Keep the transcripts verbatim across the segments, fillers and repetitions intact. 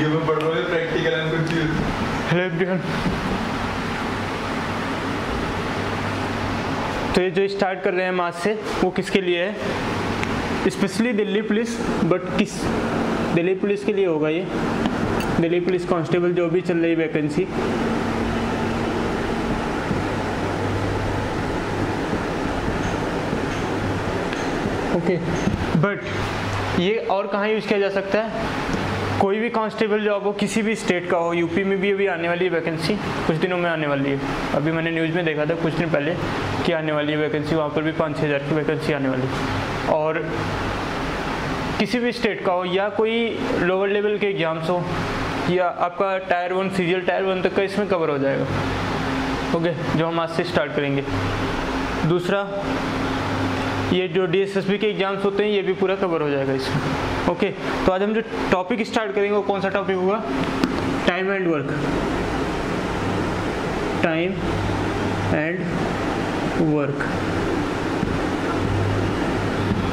Video में पढ़ रहे हो प्रैक्टिकल एंड कंफ्यूज। तो ये जो स्टार्ट कर रहे हैं मास से वो किसके लिए है? स्पेशली दिल्ली पुलिस, बट किस दिल्ली पुलिस के लिए होगा ये? दिल्ली पुलिस कांस्टेबल जो भी चल रही वैकेंसी, ओके। बट ये और कहाँ यूज़ किया जा सकता है? कोई भी कांस्टेबल जॉब हो, किसी भी स्टेट का हो। यूपी में भी अभी आने वाली है वैकेंसी, कुछ दिनों में आने वाली है। अभी मैंने न्यूज़ में देखा था कुछ दिन पहले कि आने वाली है वैकेंसी, वहाँ पर भी पाँच छः हज़ार की वैकेंसी आने वाली है। और किसी भी स्टेट का हो या कोई लोअर लेवल के एग्जाम्स हो या आपका tier one C G L tier one तक का इसमें कवर हो जाएगा, ओके, जो हम आज से स्टार्ट करेंगे। दूसरा, ये जो डी एस एस बी के एग्जाम्स होते हैं ये भी पूरा कवर हो जाएगा इसमें, ओके। तो आज हम जो टॉपिक स्टार्ट करेंगे वो कौन सा टॉपिक होगा? Time and work. Time and work,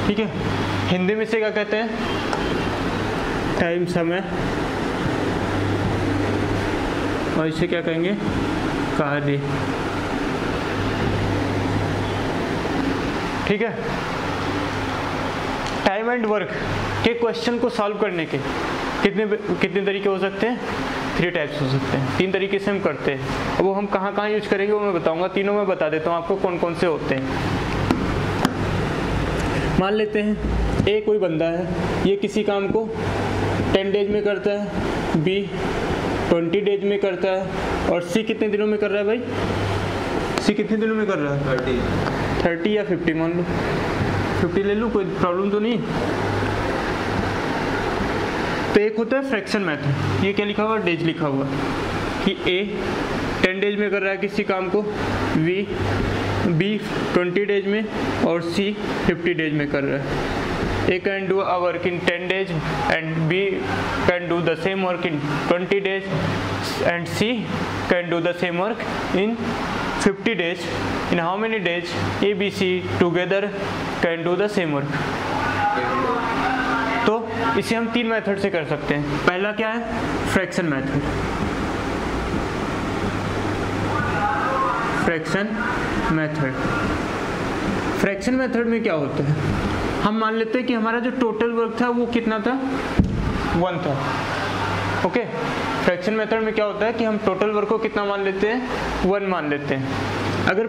ठीक है। हिंदी में से क्या कहते हैं? टाइम, समय। और इसे क्या कहेंगे? कार्य, ठीक है। टाइम एंड वर्क के क्वेश्चन को सॉल्व करने के कितने कितने तरीके हो सकते हैं? थ्री टाइप्स हो सकते हैं। तीन तरीके से हम करते हैं। अब वो हम कहाँ कहाँ यूज करेंगे वो मैं बताऊंगा। तीनों में बता देता हूँ आपको कौन कौन से होते हैं। मान लेते हैं ए कोई बंदा है, ये किसी काम को टेन डेज में करता है, बी ट्वेंटी डेज में करता है, और सी कितने दिनों में कर रहा है? भाई सी कितने दिनों में कर रहा है? थर्टी थर्टी या फिफ्टी मान लो, फिफ्टी ले लूँ, कोई प्रॉब्लम तो नहीं। तो एक होता है फ्रैक्शन मेथड। ये क्या लिखा हुआ? डेज लिखा हुआ, कि ए टेन डेज में कर रहा है किसी काम को, वी बी ट्वेंटी डेज में, और सी फिफ्टी डेज में कर रहा है। A can do a work in ten days and B can do the same work in twenty days and C can do the same work in fifty days. In how many days A B C together can do the same work. तो इसे हम तीन method से कर सकते हैं। पहला क्या है? Fraction method. Fraction method fraction method में क्या होता है? हम मान लेते हैं कि हमारा जो टोटल वर्क था वो कितना था? वन था, ओके। फ्रैक्शन मेथड में क्या होता है कि हम टोटल वर्क को कितना मान लेते हैं? वन मान लेते हैं। अगर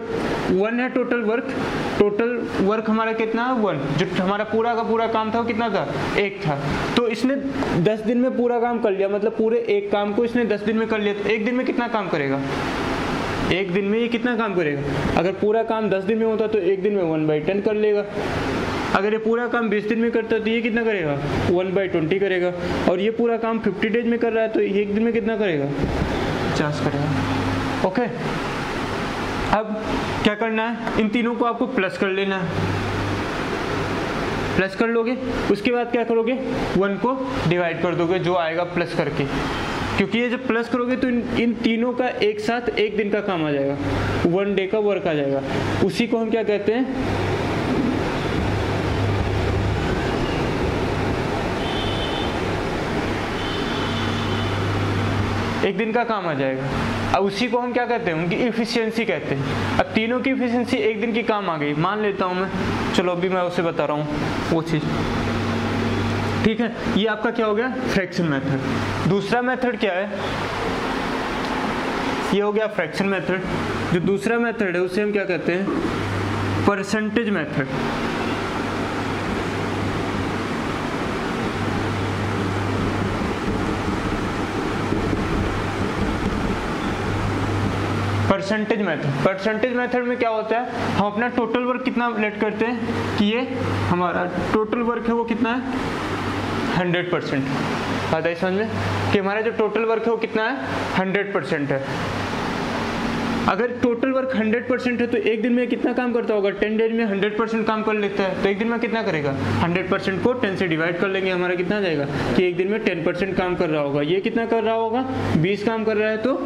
वन है टोटल वर्क, टोटल वर्क हमारा कितना है? वन। जो हमारा पूरा का पूरा काम था वो कितना था? एक था। तो इसने दस दिन में पूरा काम कर लिया, मतलब पूरे एक काम को इसने दस दिन में कर लिया। तो एक दिन में कितना काम करेगा? एक दिन में ये कितना काम करेगा? अगर पूरा काम दस दिन में होता तो एक दिन में वन बाई टेन कर लेगा। अगर ये पूरा काम बीस दिन में करता है तो ये कितना करेगा? वन बाई ट्वेंटी करेगा। और ये पूरा काम फिफ्टी डेज में कर रहा है तो ये एक दिन में कितना करेगा? पचास करेगा, ओके। अब क्या करना है? इन तीनों को आपको प्लस कर लेना है। प्लस कर लोगे, उसके बाद क्या करोगे? वन को डिवाइड कर दोगे, जो आएगा प्लस करके, क्योंकि ये जब प्लस करोगे तो इन, इन तीनों का एक साथ एक दिन का काम आ जाएगा, वन डे का वर्क आ जाएगा। उसी को हम क्या कहते हैं? एक दिन का काम आ जाएगा। अब उसी को हम क्या कहते हैं? उनकी इफिशियंसी कहते हैं। अब तीनों की इफिशियंसी एक दिन की काम आ गई, मान लेता हूं मैं, चलो अभी मैं उसे बता रहा हूं वो चीज़, ठीक है। ये आपका क्या हो गया? Fraction method. दूसरा मेथड क्या है? ये हो गया फ्रैक्शन मेथड। जो दूसरा मेथड है उसे हम क्या कहते हैं? Percentage method. Percentage method percentage method में क्या होता है? हम अपना टोटल वर्क कितना रिलेट करते हैं कि ये हमारा टोटल वर्क है वो कितना है? हंड्रेड परसेंट आता है समझ में, कि हमारा जो टोटल वर्क है वो कितना है? हंड्रेड परसेंट है। अगर टोटल वर्क हंड्रेड परसेंट है तो एक दिन में कितना काम करता होगा? टेन डेज में हंड्रेड परसेंट काम कर लेता है तो एक दिन में कितना करेगा? हंड्रेड परसेंट को टेन से डिवाइड कर लेंगे, हमारा कितना जाएगा? कि एक दिन में टेन परसेंट काम कर रहा होगा। ये कितना कर रहा होगा? बीस काम कर रहा है तो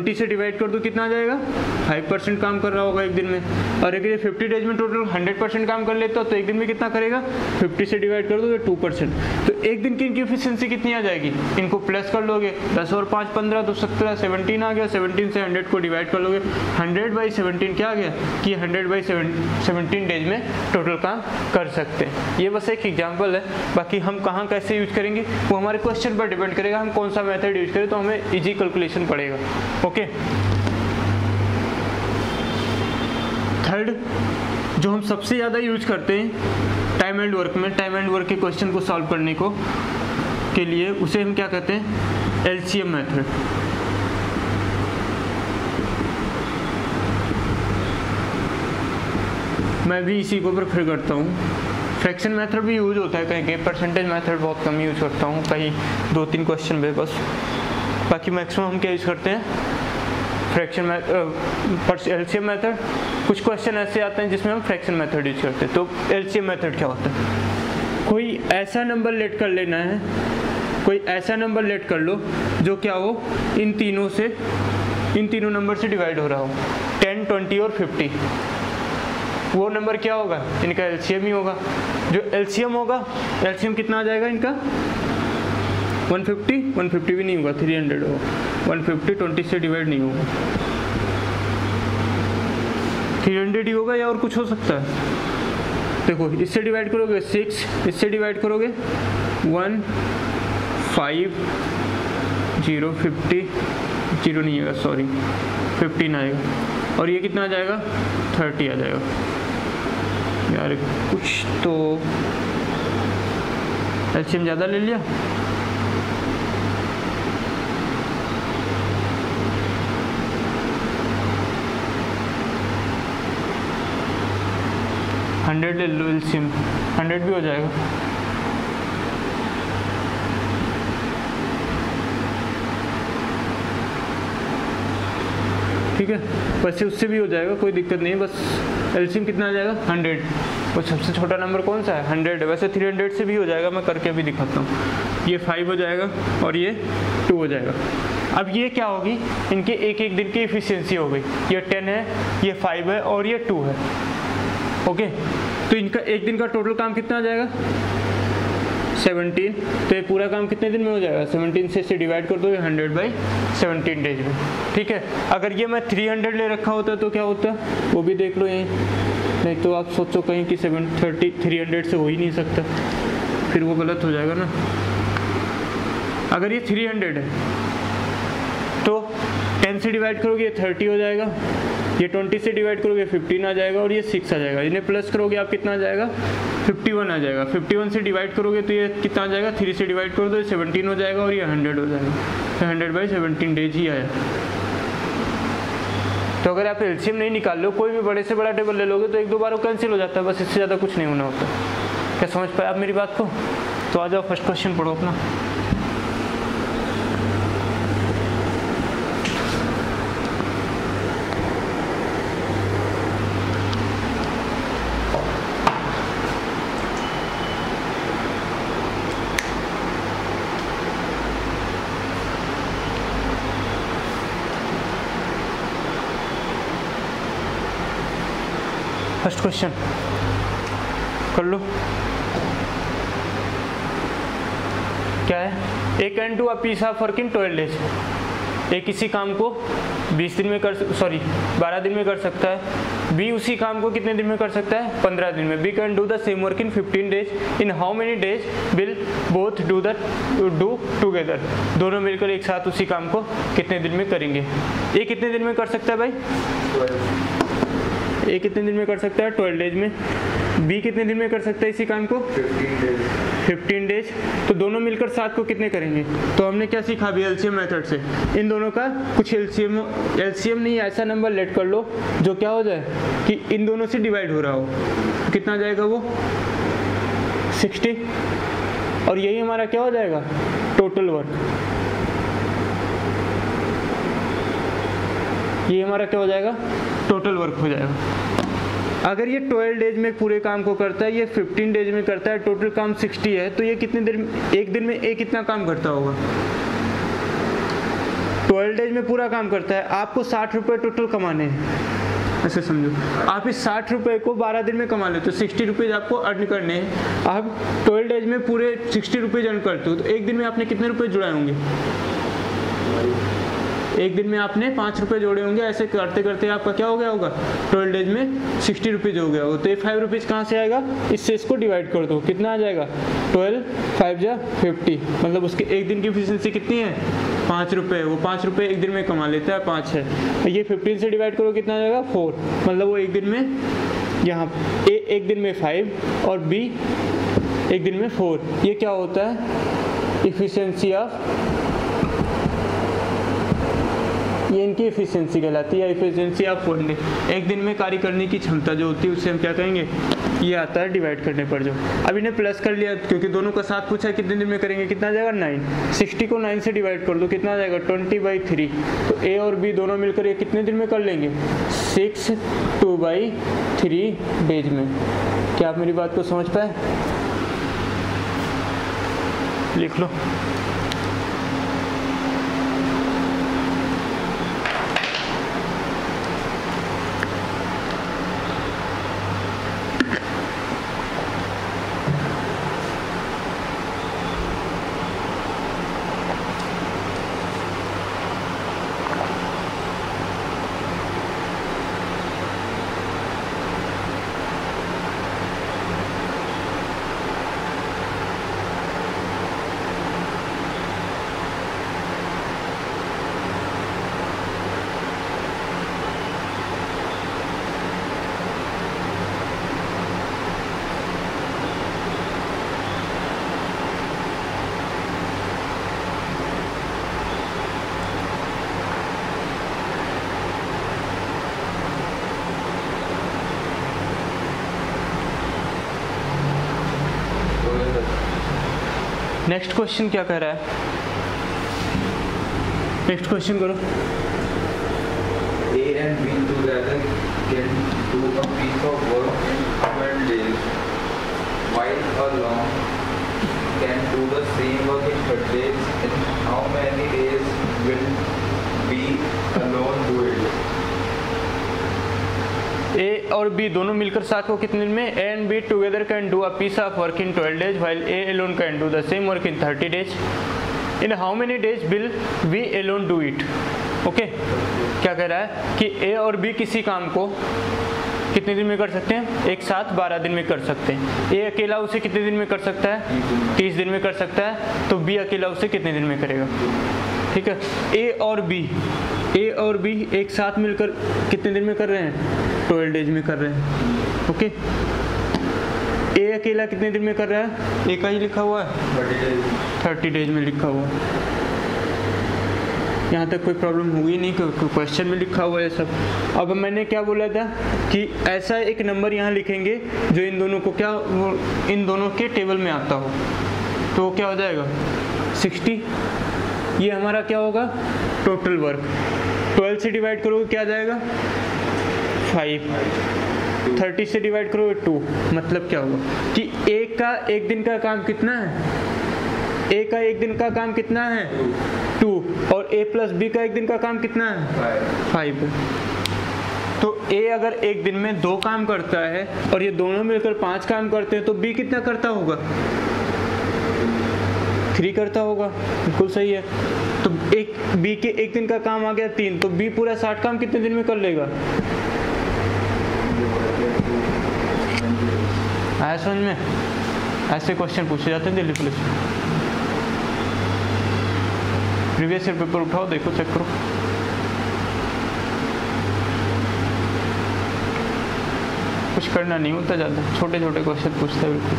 बीस से डिवाइड कर दो कितना आ जाएगा, फाइव परसेंट काम कर रहा होगा एक दिन में। और अगर फिफ्टी डेज में टोटल हंड्रेड परसेंट काम कर लेता तो एक दिन में कितना करेगा, फिफ्टी से डिवाइड कर दो टू परसेंट तो एक दिन की इनकी एफिशिएंसी कितनी आ जाएगी, इनको प्लस कर लोगे दस और पाँच पंद्रह तो सत्रह सेवनटीन आ गया, सेवनटीन से हंड्रेड को डिवाइड कर लोगे, हंड्रेड बाई सेवनटीन क्या आ गया कि हंड्रेड बाई सेवनटीन डेज में टोटल काम कर सकते हैं। ये बस एक एग्जाम्पल है, बाकी हम कहाँ कैसे यूज करेंगे वो हमारे क्वेश्चन पर डिपेंड करेगा, हम कौन सा मेथड यूज करें तो हमें इजी कैलकुलेशन पड़ेगा। ओके, थर्ड जो हम सबसे ज़्यादा यूज करते हैं टाइम एंड वर्क में, टाइम एंड वर्क के क्वेश्चन को सॉल्व करने को के लिए उसे हम क्या कहते हैं, एलसीएम मेथड। मैं भी इसी को प्रेफर करता हूँ, फ्रैक्शन मेथड भी यूज होता है कहीं कहीं, परसेंटेज मेथड बहुत कम यूज करता हूँ, कहीं दो तीन क्वेश्चन में बस, बाकी मैक्सिमम हम क्या यूज करते हैं फ्रैक्शन मेथड, एलसीएम मेथड। कुछ क्वेश्चन ऐसे आते हैं जिसमें हम फ्रैक्शन मेथड यूज करते हैं। तो एलसीएम मेथड क्या होता है, कोई ऐसा नंबर लेट कर लेना है, कोई ऐसा नंबर लेट कर लो जो क्या हो इन तीनों से, इन तीनों नंबर से डिवाइड हो रहा हो, टेन ट्वेंटी और फिफ्टी, वो नंबर क्या होगा इनका एलसीएम ही होगा। जो एलसीएम होगा, एलसीएम कितना आ जाएगा इनका, एक सौ पचास, एक सौ पचास भी नहीं होगा, तीन सौ होगा, एक सौ पचास बीस से डिवाइड नहीं होगा, तीन सौ ही होगा या और कुछ हो सकता है। देखो इससे डिवाइड करोगे सिक्स, इससे डिवाइड करोगे one five zero fifty zero नहीं आएगा सॉरी फिफ्टीन आएगा, और ये कितना आ जाएगा थर्टी आ जाएगा। यार कुछ तो एलसीएम ज़्यादा ले लिया, हंड्रेड ले लो एलसीएम, हंड्रेड भी हो जाएगा। ठीक है, वैसे उससे भी हो जाएगा, कोई दिक्कत नहीं, बस एलसीएम कितना आ जाएगा हंड्रेड, और सबसे छोटा नंबर कौन सा है हंड्रेड है, वैसे तीन सौ से भी हो जाएगा, मैं करके भी दिखाता हूँ। ये फाइव हो जाएगा और ये टू हो जाएगा। अब ये क्या होगी, इनके एक एक दिन की एफिशिएंसी हो गई, ये टेन है, ये फाइव है और ये टू है। ओके, तो इनका एक दिन का टोटल काम कितना आ जाएगा सत्रह, तो ये पूरा काम कितने दिन में हो जाएगा सत्रह से इसे डिवाइड कर दो, ये हंड्रेड बाई सत्रह डेज में। ठीक है, अगर ये मैं तीन सौ ले रखा होता तो क्या होता है वो भी देख लो यहीं, नहीं तो आप सोचो कहीं कि सात सौ तीस तीन सौ से हो ही नहीं सकता, फिर वो गलत हो जाएगा ना। अगर ये तीन सौ है तो दस से डिवाइड करोगे ये तीस हो जाएगा, ये बीस से डिवाइड करोगे पंद्रह आ जाएगा और ये छह आ जाएगा, इन्हें प्लस करोगे आप कितना आ जाएगा इक्यावन आ जाएगा, इक्यावन से डिवाइड करोगे तो ये कितना आ जाएगा तीन से डिवाइड कर दो ये सत्रह हो जाएगा और ये सौ हो जाएगा, तो हंड्रेड बाई सत्रह डेज ही आया। तो अगर आप एलसीएम नहीं निकाल लो, कोई भी बड़े से बड़ा टेबल ले लोगे तो एक दो बार वो कैंसिल हो जाता है, बस इससे ज़्यादा कुछ नहीं होना होता। क्या समझ पाए आप मेरी बात को, तो आ जाओ फर्स्ट क्वेश्चन पढ़ो अपना। फर्स्ट क्वेश्चन कर लो क्या है, A can do a piece of work in twelve days, A किसी काम को बीस दिन में कर सॉरी बारह दिन में कर सकता है, बी उसी काम को कितने दिन में कर सकता है पंद्रह दिन में। B can do the same work in fifteen days, in how many days will both do the do together, दोनों मिलकर एक साथ उसी काम को कितने दिन में करेंगे। ए कितने दिन में कर सकता है भाई, ए कितने दिन में कर सकता है ट्वेल्व डेज में, बी कितने दिन में कर सकता है इसी काम को फिफ्टीन डेज, तो दोनों मिलकर सात को कितने करेंगे। तो हमने क्या सीखा भी एलसीएम मेथड से, इन दोनों का कुछ एलसीएम एलसीएम नहीं ऐसा नंबर लेट कर लो जो क्या हो जाए कि इन दोनों से डिवाइड हो रहा हो, कितना जाएगा वो साठ, और यही हमारा क्या हो जाएगा टोटल वर्क, ये हमारा क्या हो जाएगा टोटल वर्क हो जाएगा। अगर ये ट्वेल्व डेज में पूरे काम को करता है, ये फिफ्टीन डेज में करता है, टोटल काम साठ है, तो ये कितने दिन एक दिन में एक कितना काम करता होगा ट्वेल्व ओल्डेज में पूरा काम करता है, आपको साठ रुपये टोटल कमाने हैं, ऐसे समझो। आप इस साठ रुपये को बारह दिन में कमा लेते हो, सिक्सटी रुपीज़ आपको अर्न करने हैं। आप ओल्ड एज में पूरे सिक्सटी रुपीज़ अर्न करते हो, तो एक दिन में आपने कितने रुपये जुड़ाए होंगे? एक दिन में आपने पाँच रुपये जोड़े होंगे। ऐसे करते करते आपका क्या हो गया होगा, ट्वेल्व डेज में सिक्सटी रुपीज़ हो गया हो। तो ये फाइव रुपीज़ कहाँ से आएगा, इससे इसको डिवाइड कर दो, कितना आ जाएगा, ट्वेल्व फाइव जा फिफ्टी, मतलब उसके एक दिन की एफिशिएंसी कितनी है, पाँच रुपये। वो पाँच रुपये एक दिन में कमा लेता है, पाँच है, ये फिफ्टीन से डिवाइड करो कितना आ जाएगा, फोर। मतलब वो एक दिन में, यहाँ ए एक दिन में फाइव और बी एक दिन में फोर। ये क्या होता है, एफिशिएंसी ऑफ, ये इनकी एफिशिएंसी कहलाती है, एफिशिएंसी ऑफ फोर्टी। एक दिन में कार्य करने की क्षमता जो होती है उससे हम क्या कहेंगे, ये आता है डिवाइड करने पर जो। अब इन्हें प्लस कर लिया क्योंकि दोनों का साथ पूछा है कितने दिन में करेंगे, कितना आ जाएगा नाइन। सिक्सटी को नाइन से डिवाइड कर दो, कितना आ जाएगा, ट्वेंटी बाई थ्री। तो ए और बी दोनों मिलकर ये कितने दिन में कर लेंगे, six two by three days में। क्या आप मेरी बात को समझ पाए, लिख लो। नेक्स्ट क्वेश्चन क्या कह रहा है, नेक्स्ट क्वेश्चन करो। A and B together can do a piece of work in twelve days, while alone can do the same work in thirty days. In how many days will B alone do it? A और B दोनों मिलकर साथ को कितने दिन में, A and B together can do a piece of work in twelve days, while A alone can do the same work in thirty days. In how many days will B alone do it? Okay, क्या कह रहा है कि A और B किसी काम को कितने दिन में कर सकते हैं, एक साथ बारह दिन में कर सकते हैं। ए अकेला उसे कितने दिन में कर सकता है, तीस दिन में कर सकता है। तो B अकेला उसे कितने दिन में करेगा, ठीक है। A और B A और B एक साथ मिलकर कितने दिन में कर रहे हैं, ट्वेल्व डेज में कर रहे हैं, ओके। A अकेला कितने दिन में कर रहा है, A का ही लिखा हुआ है थर्टी डेज में लिखा हुआ है। यहाँ तक कोई प्रॉब्लम हुई नहीं, कोई क्वेश्चन में लिखा हुआ है सब। अब मैंने क्या बोला था कि ऐसा एक नंबर यहाँ लिखेंगे जो इन दोनों को क्या, वो इन दोनों के टेबल में आता हो, तो क्या हो जाएगा सिक्सटी। ये हमारा क्या होगा, टोटल वर्क। ट्वेल्व से डिवाइड करोगे क्या जाएगा, फाइव। थर्टी से डिवाइड करोगे टू। मतलब क्या होगा कि एक का एक दिन का काम कितना है, ए का एक दिन का काम कितना है, टू। और ए प्लस बी का एक दिन का काम कितना है, फाइव। तो ए अगर एक दिन में दो काम करता है और ये दोनों मिलकर पांच काम करते हैं, तो बी कितना करता होगा, थ्री करता होगा, बिल्कुल सही है। तो एक बी के एक दिन का काम आ गया तीन, तो बी पूरा साठ काम कितने दिन में कर लेगा, आया समझ में। ऐसे क्वेश्चन पूछे जाते हैं Delhi police. Previous year paper उठाओ, देखो, चेक करो। कुछ करना नहीं होता ज़्यादा, छोटे छोटे क्वेश्चन पूछते हैं बिल्कुल।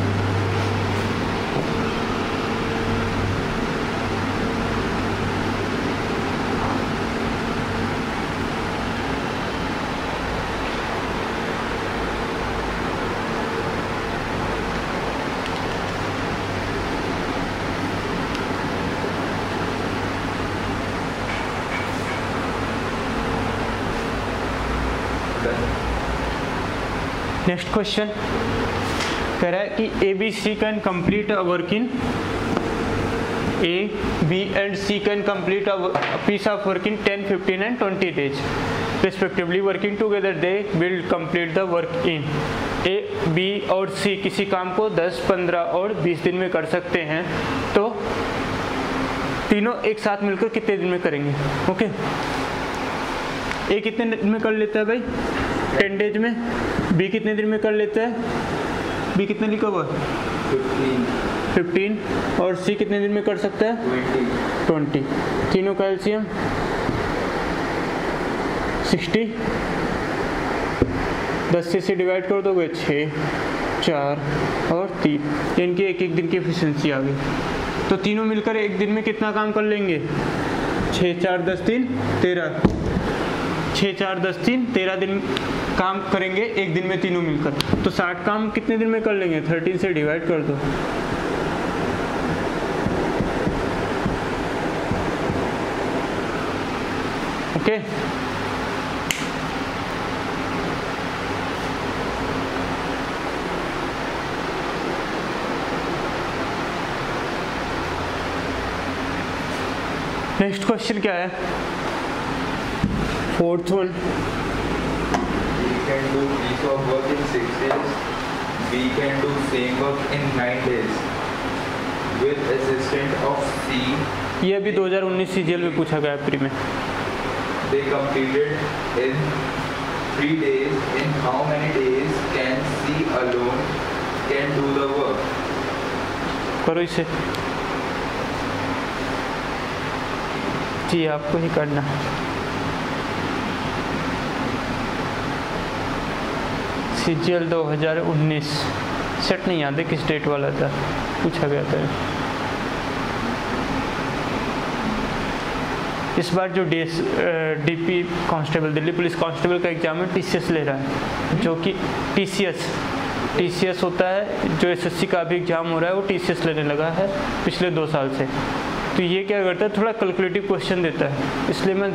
नेक्स्ट क्वेश्चन कह रहा है कि A B C can complete work in A, B and C can complete a piece of work in ten, fifteen and twenty days. Respectively, working together they will complete the work in. A, B और C किसी काम को दस, पंद्रह और बीस दिन में कर सकते हैं, तो तीनों एक साथ मिलकर कितने दिन में करेंगे? ओके, ए कितने दिन में कर लेता है भाई? टेन डेज में। बी कितने दिन में कर लेता है? बी कितने लिखा हुआ? फिफ्टीन। और सी कितने दिन में कर सकता है? ट्वेंटी। तीनों का एलसीएम सिक्सटी। दस से से डिवाइड कर दोगे, छः, चार और तीन। इनकी एक एक दिन की एफिशिएंसी आ गई। तो तीनों मिलकर एक दिन में कितना काम कर लेंगे? छः, चार, दस, तीन, तेरह। छः, चार, दस, तीन, तेरह दिन काम करेंगे एक दिन में तीनों मिलकर। तो साठ काम कितने दिन में कर लेंगे? थर्टीन से डिवाइड कर दो। ओके, नेक्स्ट क्वेश्चन क्या है? Fourth one, can do piece of work in six days. B can do same work in nine days with assistant of C. ये भी दो हज़ार उन्नीस सीजीएल में पूछा गया है, प्री में। They completed in three days. In how many days can C alone can do the work? करो इसे। जी आपको ही करना है। सीजीएल दो हज़ार उन्नीस सेट नहीं याद है किस डेट वाला था, पूछा गया था। इस बार जो D S D P constable Delhi police constable का एग्जाम है, टीसीएस ले रहा है, जो कि टीसीएस टीसीएस होता है। जो एसएससी का भी एग्जाम हो रहा है वो टीसीएस लेने लगा है पिछले दो साल से। तो ये क्या करता है, थोड़ा कैलकुलेटिव क्वेश्चन देता है। इसलिए मैं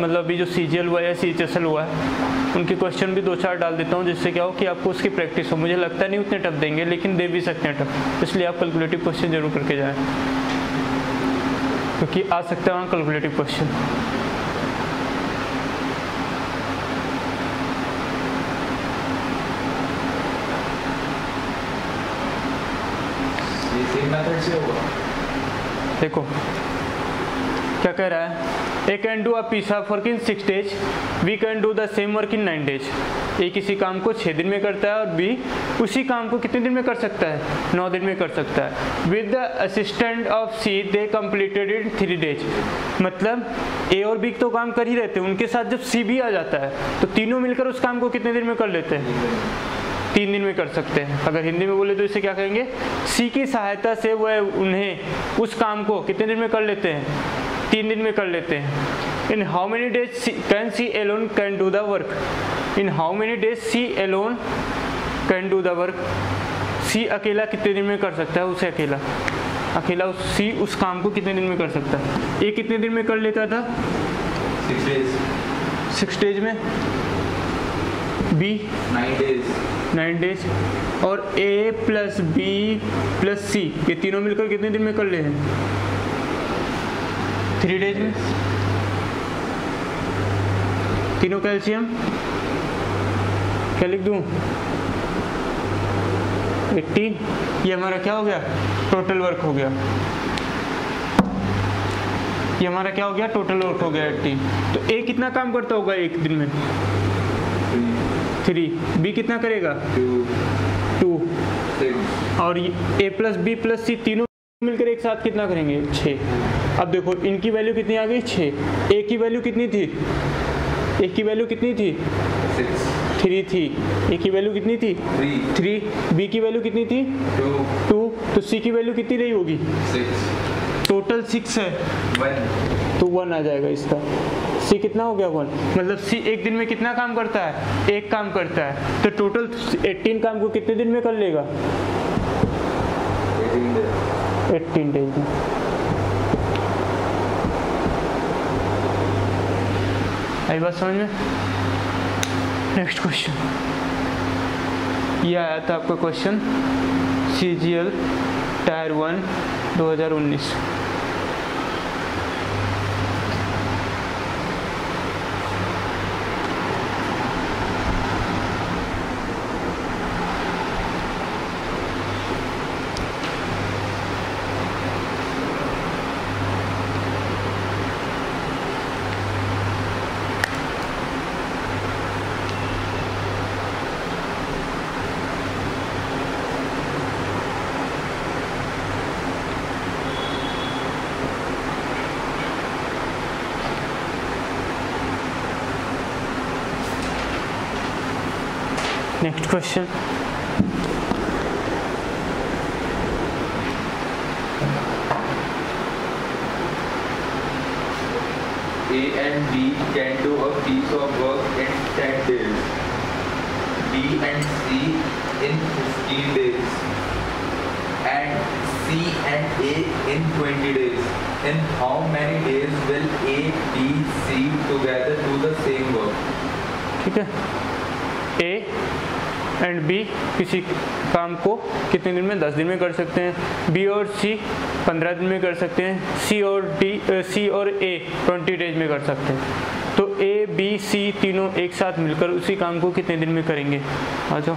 मतलब अभी जो सीजीएल हुआ है, सीएचएसएल हुआ है, उनके क्वेश्चन भी दो चार डाल देता हूँ, जिससे क्या हो कि आपको उसकी प्रैक्टिस हो। मुझे लगता नहीं उतने टफ देंगे, लेकिन दे भी सकते हैं टफ, इसलिए आप कैलकुलेटिव क्वेश्चन जरूर करके जाएं, क्योंकि आ सकता है वहाँ कैलकुलेटिव क्वेश्चन। देखो क्या कह रहा है, A can do a piece of work in six days, B can do the same work in nine days. A किसी काम को छः दिन में करता है और बी उसी काम को कितने दिन में कर सकता है? नौ दिन में कर सकता है। With the assistant of C they completed in three days. मतलब ए और बी तो काम कर ही रहते हैं, उनके साथ जब सी भी आ जाता है तो तीनों मिलकर उस काम को कितने दिन में कर लेते हैं? तीन दिन में कर सकते हैं। अगर हिंदी में बोले तो इसे क्या कहेंगे? सी की सहायता से वह उन्हें उस काम को कितने दिन में कर लेते हैं? तीन दिन में कर लेते हैं। In how many days can C alone can do the work? In how many days C alone can do the work? C अकेला कितने दिन में कर सकता है? उसे अकेला अकेला उस, सी उस काम को कितने दिन में कर सकता है? ये कितने दिन में कर लेता था? Six days. सिक्स डेज में। B nine days. Nine days. और A plus B plus C ये तीनों मिलकर कितने दिन में कर ले हैं? थ्री डेज में। तीनों का एलसीएम क्या लिख दूँ? एट्टी। ये हमारा क्या हो गया? टोटल वर्क हो गया। ये हमारा क्या हो गया? टोटल वर्क हो गया एट्टी। तो ए कितना काम करता होगा एक दिन में? थ्री। बी कितना करेगा? टू। और A plus B plus C तीनों मिलकर एक साथ कितना करेंगे? छः। अब देखो इनकी वैल्यू कितनी आ गई? छः। ए की वैल्यू कितनी थी? ए की वैल्यू कितनी थी? थ्री थी। ए की वैल्यू कितनी थी? थ्री। बी की वैल्यू कितनी थी? टू। तो सी की वैल्यू कितनी रही होगी? सिक्स। टोटल सिक्स है, वन। तो वन आ जाएगा इसका। सी कितना हो गया? वन। मतलब सी एक दिन में कितना काम करता है? एक काम करता है। तो टोटल एट्टीन काम को कितने दिन में कर लेगा? एट्टीन डेज में। आई बात समझ में? नेक्स्ट क्वेश्चन, ये आया था आपका क्वेश्चन सीजीएल टायर वन दो हज़ार उन्नीस। Next question, A and B can do a piece of work in ten days. B and C in fifteen days. And C and A in twenty days. In how many days will A, B, C together do the same work? ठीक है, A and B किसी काम को कितने दिन में, दस दिन में कर सकते हैं। B और C पंद्रह दिन में कर सकते हैं। C और D C और A बीस डेज में कर सकते हैं। तो A, B, C तीनों एक साथ मिलकर उसी काम को कितने दिन में करेंगे? आ जाओ,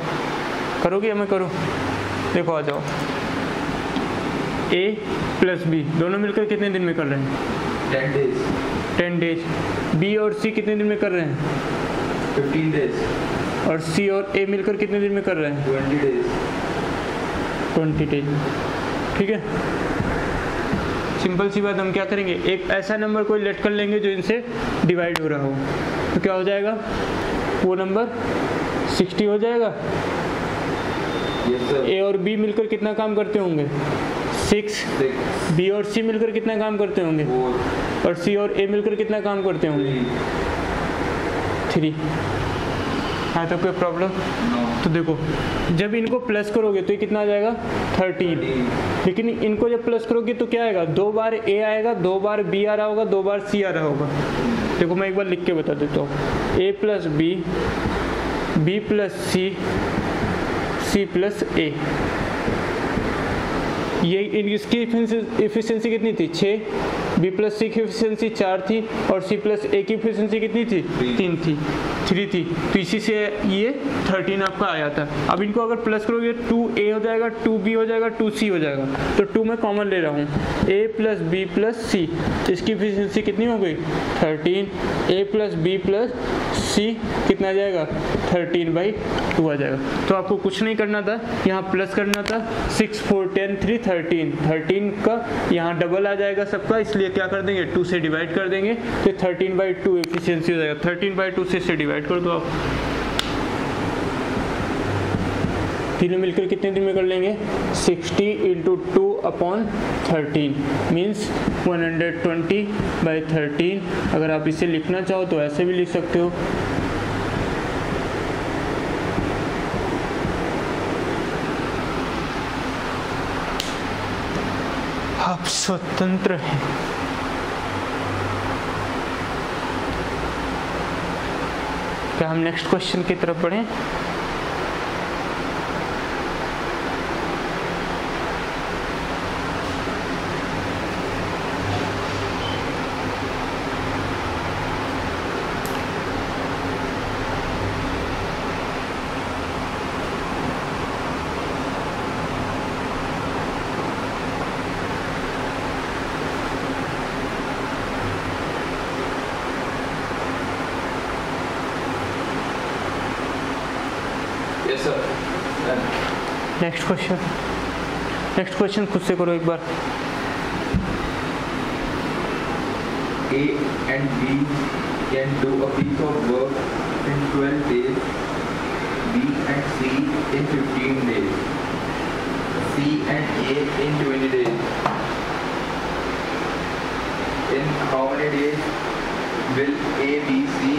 करोगे या मैं करूँ? देखो आ जाओ, A प्लस B दोनों मिलकर कितने दिन में कर रहे हैं? Ten days ten days. B और C कितने दिन में कर रहे हैं? Fifteen days. और सी और ए मिलकर कितने दिन में कर रहे हैं? Twenty days twenty days. ठीक है, सिंपल सी बात, हम क्या करेंगे, एक ऐसा नंबर कोई लेट कर लेंगे जो इनसे डिवाइड हो रहा हो, तो क्या हो जाएगा वो नंबर? साठ हो जाएगा। yes, sir. ए और बी मिलकर कितना काम करते होंगे? सिक्स। बी और सी मिलकर कितना काम करते होंगे? Four. और सी और ए मिलकर कितना काम करते होंगे? थ्री। हाँ, तो कोई प्रॉब्लम? तो देखो, जब इनको प्लस करोगे तो ये कितना आ जाएगा? थर्टीन। लेकिन इनको जब प्लस करोगे तो क्या आएगा? दो बार ए आएगा, दो बार बी आ रहा होगा, दो बार सी आ रहा होगा। देखो मैं एक बार लिख के बता देता हूँ, A plus B, B plus C, C plus A. ये इसकी एफिशिएंसी कितनी थी? छः। बी प्लस सी की एफिशिएंसी चार थी और सी प्लस ए की एफिशिएंसी कितनी थी? तीन थी, थ्री थी। तो इसी से ये थर्टीन आपका आया था। अब इनको अगर प्लस करोगे, टू ए हो जाएगा, टू बी हो जाएगा, टू सी हो जाएगा। तो टू मैं कॉमन ले रहा हूँ, A plus B plus C, इसकी एफिशिएंसी कितनी हो गई? Thirteen. A plus B plus C कितना आ जाएगा? थर्टीन बाई टू आ जाएगा। तो आपको कुछ नहीं करना था, यहाँ प्लस करना था। Six four ten three thirteen, thirteen का यहाँ डबल आ जाएगा सबका, इसलिए क्या कर देंगे? टू से डिवाइड कर देंगे, तो थर्टीन बाई टू एफिशिएंसी हो जाएगा। थर्टीन बाई टू से इसे डिवाइड कर दो आप, तीनों मिलकर कितने दिन में कर लेंगे? Sixty into two upon thirteen means one hundred twenty by thirteen. अगर आप इसे लिखना चाहो तो ऐसे भी लिख सकते हो। आप स्वतंत्र हैं। क्या हम नेक्स्ट क्वेश्चन की तरफ बढ़ें? नेक्स्ट क्वेश्चन, नेक्स्ट क्वेश्चन खुद से करो एक बार। A and B can do a piece of work in twelve days. B and C in fifteen days. C and A in twenty days. In how many days will A, B, C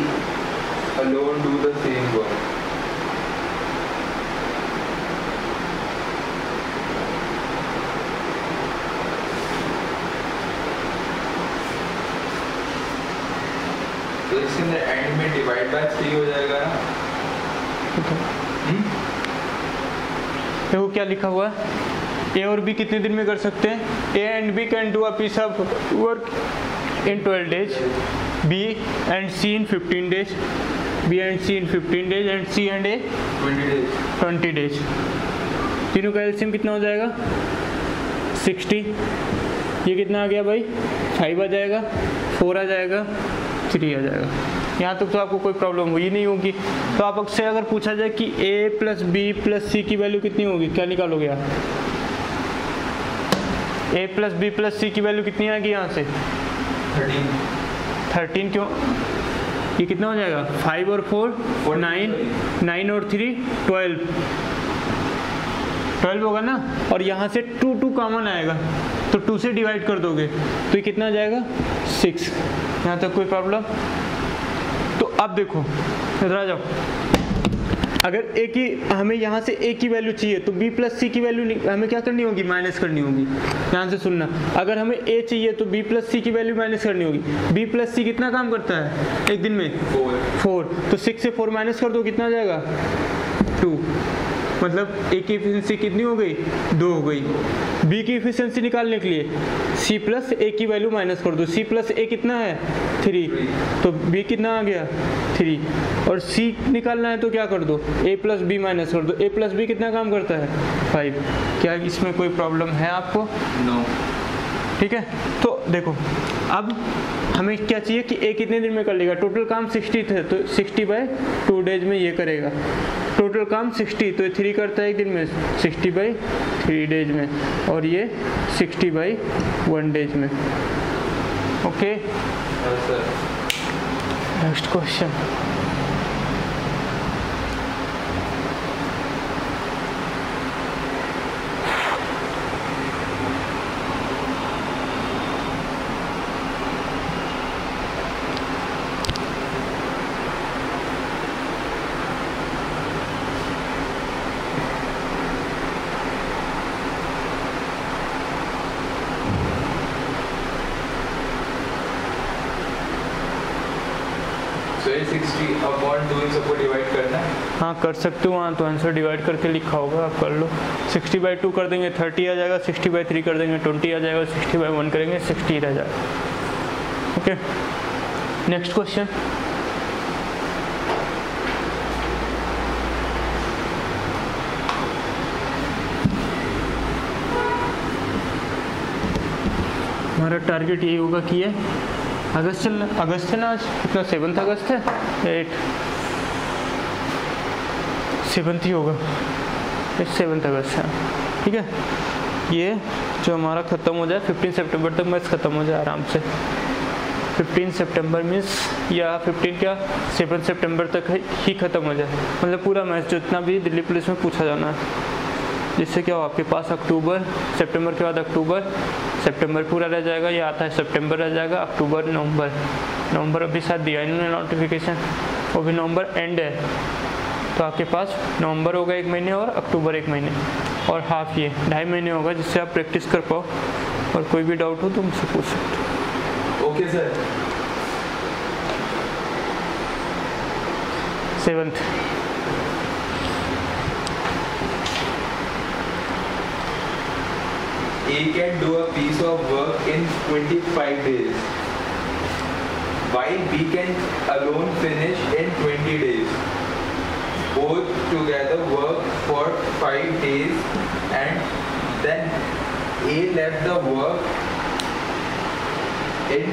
alone do the same work? इसके अंदर and में divide by three हो जाएगा। देखो क्या लिखा हुआ है, ए और बी कितने दिन में कर सकते हैं? A and B can do a piece of work in twelve days, B and C in fifteen days, B and C in fifteen days and C and A twenty days. तीनों का LCM कितना हो जाएगा? Sixty. ये कितना आ गया भाई? Five आ जाएगा, फोर आ जाएगा, थ्री आ जाएगा। यहाँ तक तो आपको कोई प्रॉब्लम हुई नहीं होगी। तो आप आपसे अगर पूछा जाए कि a plus B plus C की वैल्यू कितनी होगी, क्या निकालोगे आप? a plus B plus C की वैल्यू कितनी आएगी यहाँ से? थर्टीन। क्यों? ये कितना हो जाएगा? फाइव और फोर नाइन, नाइन और थ्री ट्वेल्व, ट्वेल्व होगा ना। और यहाँ से टू टू कॉमन आएगा तो टू से डिवाइड कर दोगे तो ये कितना जाएगा? सिक्स। यहाँ तक कोई प्रॉब्लम? तो अब देखो इधर जाओ, अगर ए की हमें यहाँ से ए की वैल्यू चाहिए तो बी प्लस सी की वैल्यू हमें क्या करनी होगी? माइनस करनी होगी। ध्यान से सुनना, अगर हमें ए चाहिए तो बी प्लस सी की वैल्यू माइनस करनी होगी। बी प्लस सी कितना काम करता है एक दिन में? फोर। तो सिक्स से फोर माइनस कर दो, कितना जाएगा? टू। मतलब ए की एफिशिएंसी कितनी हो गई? दो हो गई। बी की एफिशिएंसी निकालने के लिए सी प्लस ए की वैल्यू माइनस कर दो। सी प्लस ए कितना है? थ्री। तो बी कितना आ गया? थ्री। और सी निकालना है तो क्या कर दो? ए प्लस बी माइनस कर दो। ए प्लस बी कितना काम करता है? फाइव। क्या इसमें कोई प्रॉब्लम है आपको? नो। ठीक है, तो देखो अब हमें क्या चाहिए कि ए कितने दिन में कर लेगा? टोटल काम सिक्सटी थे तो सिक्सटी बाई टू डेज में ये करेगा। टोटल काम सिक्सटी तो ये थ्री करता है एक दिन में, सिक्सटी बाई थ्री डेज में, और ये सिक्सटी बाई वन डेज में। Okay, next question. हाँ, कर सकते हो। हाँ, तो आंसर डिवाइड करके लिखा होगा, आप कर लो। सिक्सटी बाई टू कर देंगे थर्टी आ जाएगा, सिक्सटी बाई थ्री कर देंगे ट्वेंटी आ जाएगा, सिक्सटी बाई वन करेंगे सिक्सटी रह जाएगा। Okay, next question. हमारा टारगेट यही होगा कि ये अगस्त चलना, अगस्त है ना आज, कितना सेवन्थ अगस्त है? एट सेवन्थ ही होगा, एट सेवन्थ अगस्त है। ठीक है, ये जो हमारा ख़त्म हो जाए फिफ्टीन सितंबर तक, मैच ख़त्म हो जाए आराम से। फिफ्टीन सितंबर मीन्स या फिफ्टीन क्या सेवन सितंबर तक ही ख़त्म हो जाए, मतलब पूरा मैच जितना भी दिल्ली पुलिस में पूछा जाना है, जिससे क्या हो आपके पास अक्टूबर, सितंबर के बाद अक्टूबर, सितंबर पूरा रह जाएगा, या आता है सितंबर रह जाएगा, अक्टूबर, नवंबर। नवंबर अभी साथ दिया इन्होंने नोटिफिकेशन, वो भी नवंबर एंड है, तो आपके पास नवंबर होगा एक महीने और अक्टूबर एक महीने और हाफ ये ढाई महीने होगा, जिससे आप प्रैक्टिस कर पाओ। और कोई भी डाउट हो तो मुझसे पूछ सकते हो। Okay sir, seventh. He can do a piece of work in twenty-five days, while we can alone finish in twenty days. Both together work for five days, and then A left the work in.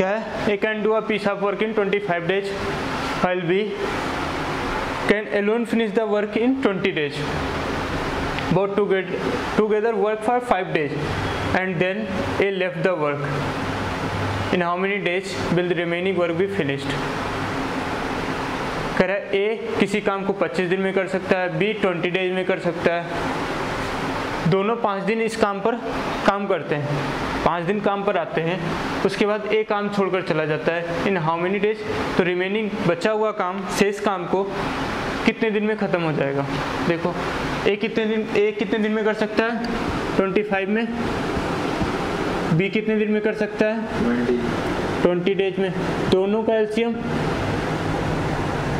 क्या है? He can do a piece of work in twenty-five days, while we can alone finish the work in twenty days. Both together work for five days, and then A left the work. In how many days will the remaining work be finished? कह रहा है A किसी काम को पच्चीस दिन में कर सकता है, B बीस डेज में कर सकता है। दोनों पाँच दिन इस काम पर काम करते हैं, पाँच दिन काम पर आते हैं, उसके बाद A काम छोड़कर चला जाता है। In how many days? तो रिमेनिंग बचा हुआ काम, शेष काम को कितने दिन में ख़त्म हो जाएगा? देखो ए कितने दिन ए कितने दिन में कर सकता है? ट्वेंटी फाइव में। बी कितने दिन में कर सकता है? ट्वेंटी डेज में। दोनों का एलसीएम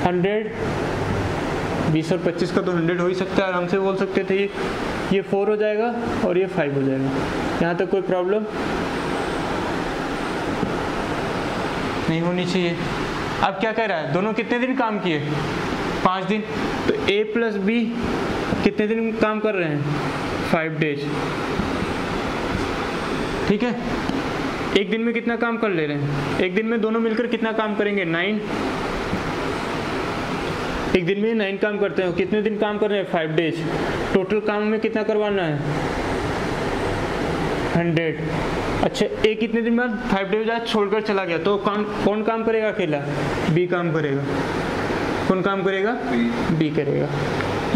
हंड्रेड बीस और पच्चीस का तो हंड्रेड हो ही सकता है, आराम से बोल सकते थे ये ये फोर हो जाएगा और ये फाइव हो जाएगा। यहाँ तक कोई प्रॉब्लम नहीं होनी चाहिए। अब क्या कह रहा है, दोनों कितने दिन काम किए, पाँच दिन, तो A प्लस बी कितने दिन काम कर रहे हैं, फाइव डेज। ठीक है, एक दिन में कितना काम कर ले रहे हैं, एक दिन में दोनों मिलकर कितना काम करेंगे, नाइन। एक दिन में नाइन काम करते हैं, कितने दिन काम कर रहे हैं, फाइव डेज। टोटल काम में कितना करवाना है, हंड्रेड। अच्छा, ए कितने दिन बाद, फाइव डेज बाद छोड़कर चला गया, तो कौन कौन काम करेगा, अकेला बी काम करेगा। कौन काम करेगा, बी करेगा।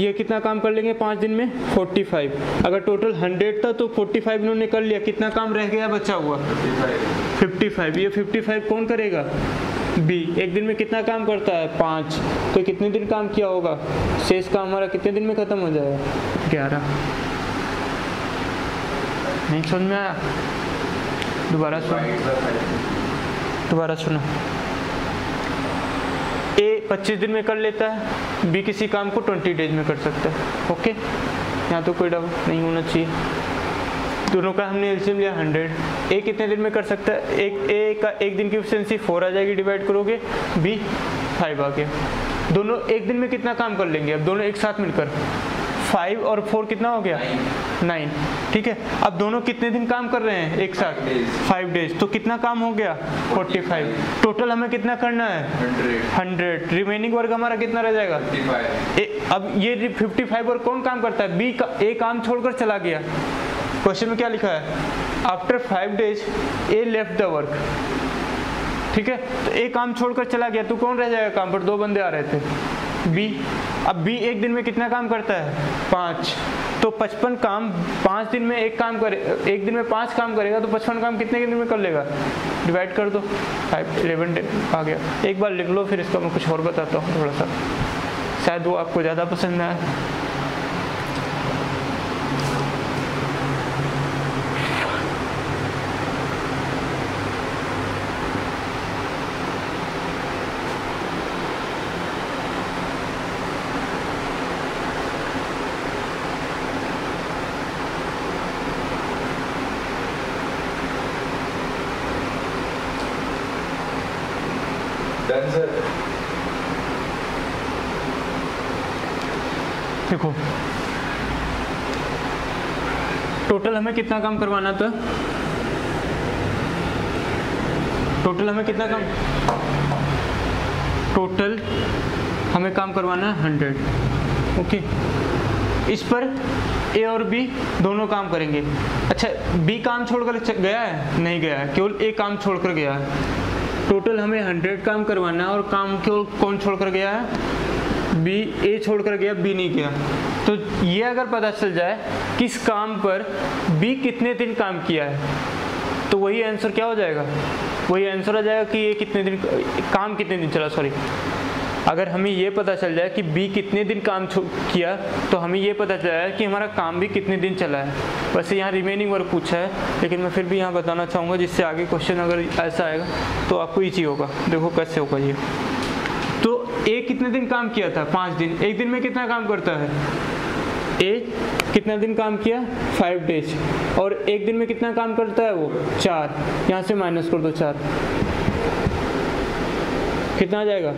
ये कितना काम कर लेंगे पाँच दिन में, फोर्टी फाइव। अगर टोटल हंड्रेड था तो फोर्टी फाइव इन्होंने कर लिया, कितना काम रह गया बचा हुआ, फिफ्टी फाइव। ये फिफ्टी फाइव कौन करेगा, बी। एक दिन में कितना काम करता है, पाँच, तो कितने दिन काम किया होगा, शेष काम हमारा कितने दिन में खत्म हो जाएगा, ग्यारह। नहीं समझ में आया, दोबारा सुनो, दोबारा सुनो। ए पच्चीस दिन में कर लेता है, बी किसी काम को बीस डेज में कर सकता है। ओके, यहाँ तो कोई डाउट नहीं होना चाहिए। दोनों का हमने एलसीएम लिया हंड्रेड। ए कितने दिन में कर सकता है, एक ए का एक दिन की एफिशिएंसी फोर आ जाएगी, डिवाइड करोगे, बी फाइव आ गया। दोनों एक दिन में कितना काम कर लेंगे, अब दोनों एक साथ मिलकर फाइव और फोर कितना हो गया, नाइन। ठीक है, अब दोनों कितने दिन काम कर रहे हैं एक साथ, फाइव डेज, तो कितना काम हो गया, फोर्टी फाइव। टोटल हमें कितना करना है, हंड्रेड। रिमेनिंग वर्क हमारा कितना रह जाएगा, ए, अब ये फिफ्टी फाइव और कौन काम करता है, बी का, ए काम छोड़कर चला गया। क्वेश्चन में क्या लिखा है, after five days A left the work. ठीक है, तो ए काम छोड़कर चला गया, तो कौन रह जाएगा काम पर, दो बंदे आ रहे थे, बी। अब बी एक दिन में कितना काम करता है, पाँच, तो पचपन काम, पाँच दिन में एक काम करे, एक दिन में पाँच काम करेगा तो पचपन काम कितने के दिन में कर लेगा, डिवाइड कर दो, फाइव, इलेवन आ गया। एक बार लिख लो, फिर इसका मैं कुछ और बताता हूँ थोड़ा सा, शायद वो आपको ज़्यादा पसंद आए। देखो, टोटल हमें कितना काम करवाना था, टोटल हमें कितना काम, टोटल हमें काम करवाना है हंड्रेड। ओके, इस पर ए और बी दोनों काम करेंगे। अच्छा, बी काम छोड़कर गया है, नहीं गया है, केवल ए काम छोड़कर गया है। टोटल हमें हंड्रेड काम करवाना है, और काम केवल कौन छोड़कर गया है, बी। ए छोड़कर गया, बी नहीं गया, तो ये अगर पता चल जाए किस काम पर बी कितने दिन काम किया है, तो वही आंसर क्या हो जाएगा, वही आंसर आ जाएगा कि ये कितने दिन काम, कितने दिन चला, सॉरी। अगर हमें ये पता चल जाए कि बी कितने दिन काम किया, तो हमें ये पता चल जाए कि हमारा काम भी कितने दिन चला है। वैसे यहाँ रिमेनिंग वर्क पूछा है, लेकिन मैं फिर भी यहाँ बताना चाहूँगा, जिससे आगे क्वेश्चन अगर ऐसा आएगा तो आपको ईजी होगा। देखो कैसे होगा ये, तो ए कितने दिन काम किया था, पाँच दिन। एक दिन में कितना काम करता है, ए कितना दिन काम किया, फाइव डेज, और एक दिन में कितना काम करता है वो, चार। यहाँ से माइनस कर दो, चार कितना आ जाएगा,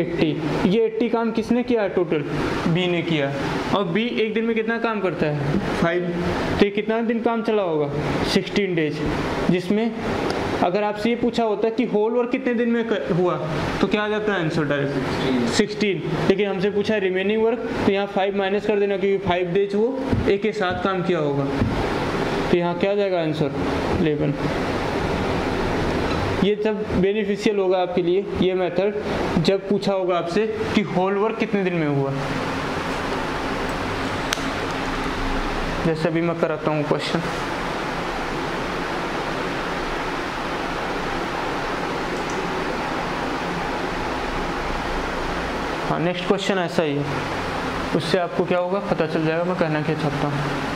अस्सी। ये अस्सी काम किसने किया है, टोटल बी ने किया, और बी एक दिन में कितना काम करता है, फाइव, तो ये कितना दिन काम चला होगा, सोलह डेज। जिसमें अगर आपसे ये पूछा होता कि होल वर्क कितने दिन में कर, हुआ, तो क्या आ जाता है आंसर डायरेक्ट सोलह। लेकिन हमसे पूछा रिमेनिंग वर्क, तो यहाँ फाइव माइनस कर देना, क्योंकि फाइव डेज वो एक के साथ काम किया होगा, तो यहाँ क्या आ जाएगा आंसर, इलेवन। ये सब बेनिफिशियल होगा आपके लिए, ये मेथड, जब पूछा होगा आपसे कि होल वर्क कितने दिन में हुआ। जैसे अभी मैं कराता हूँ क्वेश्चन, हाँ, नेक्स्ट क्वेश्चन ऐसा ही है, उससे आपको क्या होगा पता चल जाएगा मैं कहना क्या चाहता हूँ।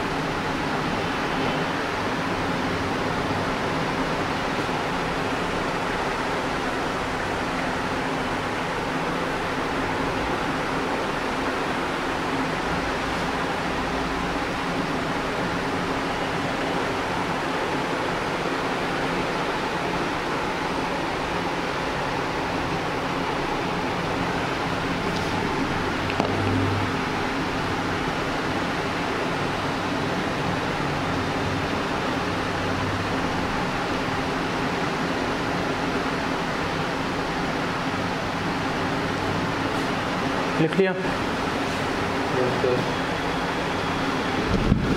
लिख लिया।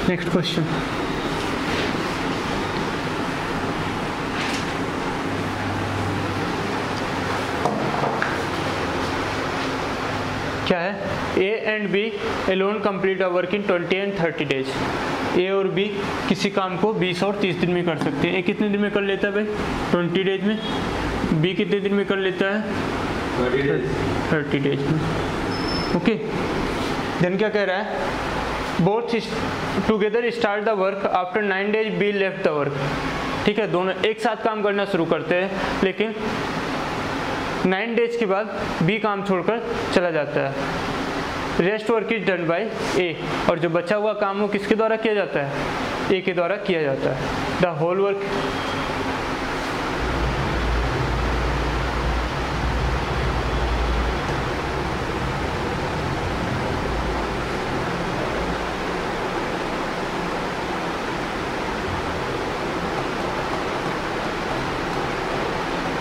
Next question. क्या है? A and B alone complete a work in twenty and thirty days. A और बी किसी काम को बीस और तीस दिन में कर सकते हैं। ए कितने दिन में कर लेता है भाई? बीस डेज में। बी कितने दिन में कर लेता है? तीस डेज में। ओके, देन क्या कह रहा है? Both together start the work after nine days B left the work. ठीक है, दोनों एक साथ काम करना शुरू करते हैं, लेकिन नाइन डेज के बाद बी काम छोड़कर चला जाता है। Rest work is done by A, और जो बचा हुआ काम वो किसके द्वारा किया जाता है? ए के द्वारा किया जाता है। The whole work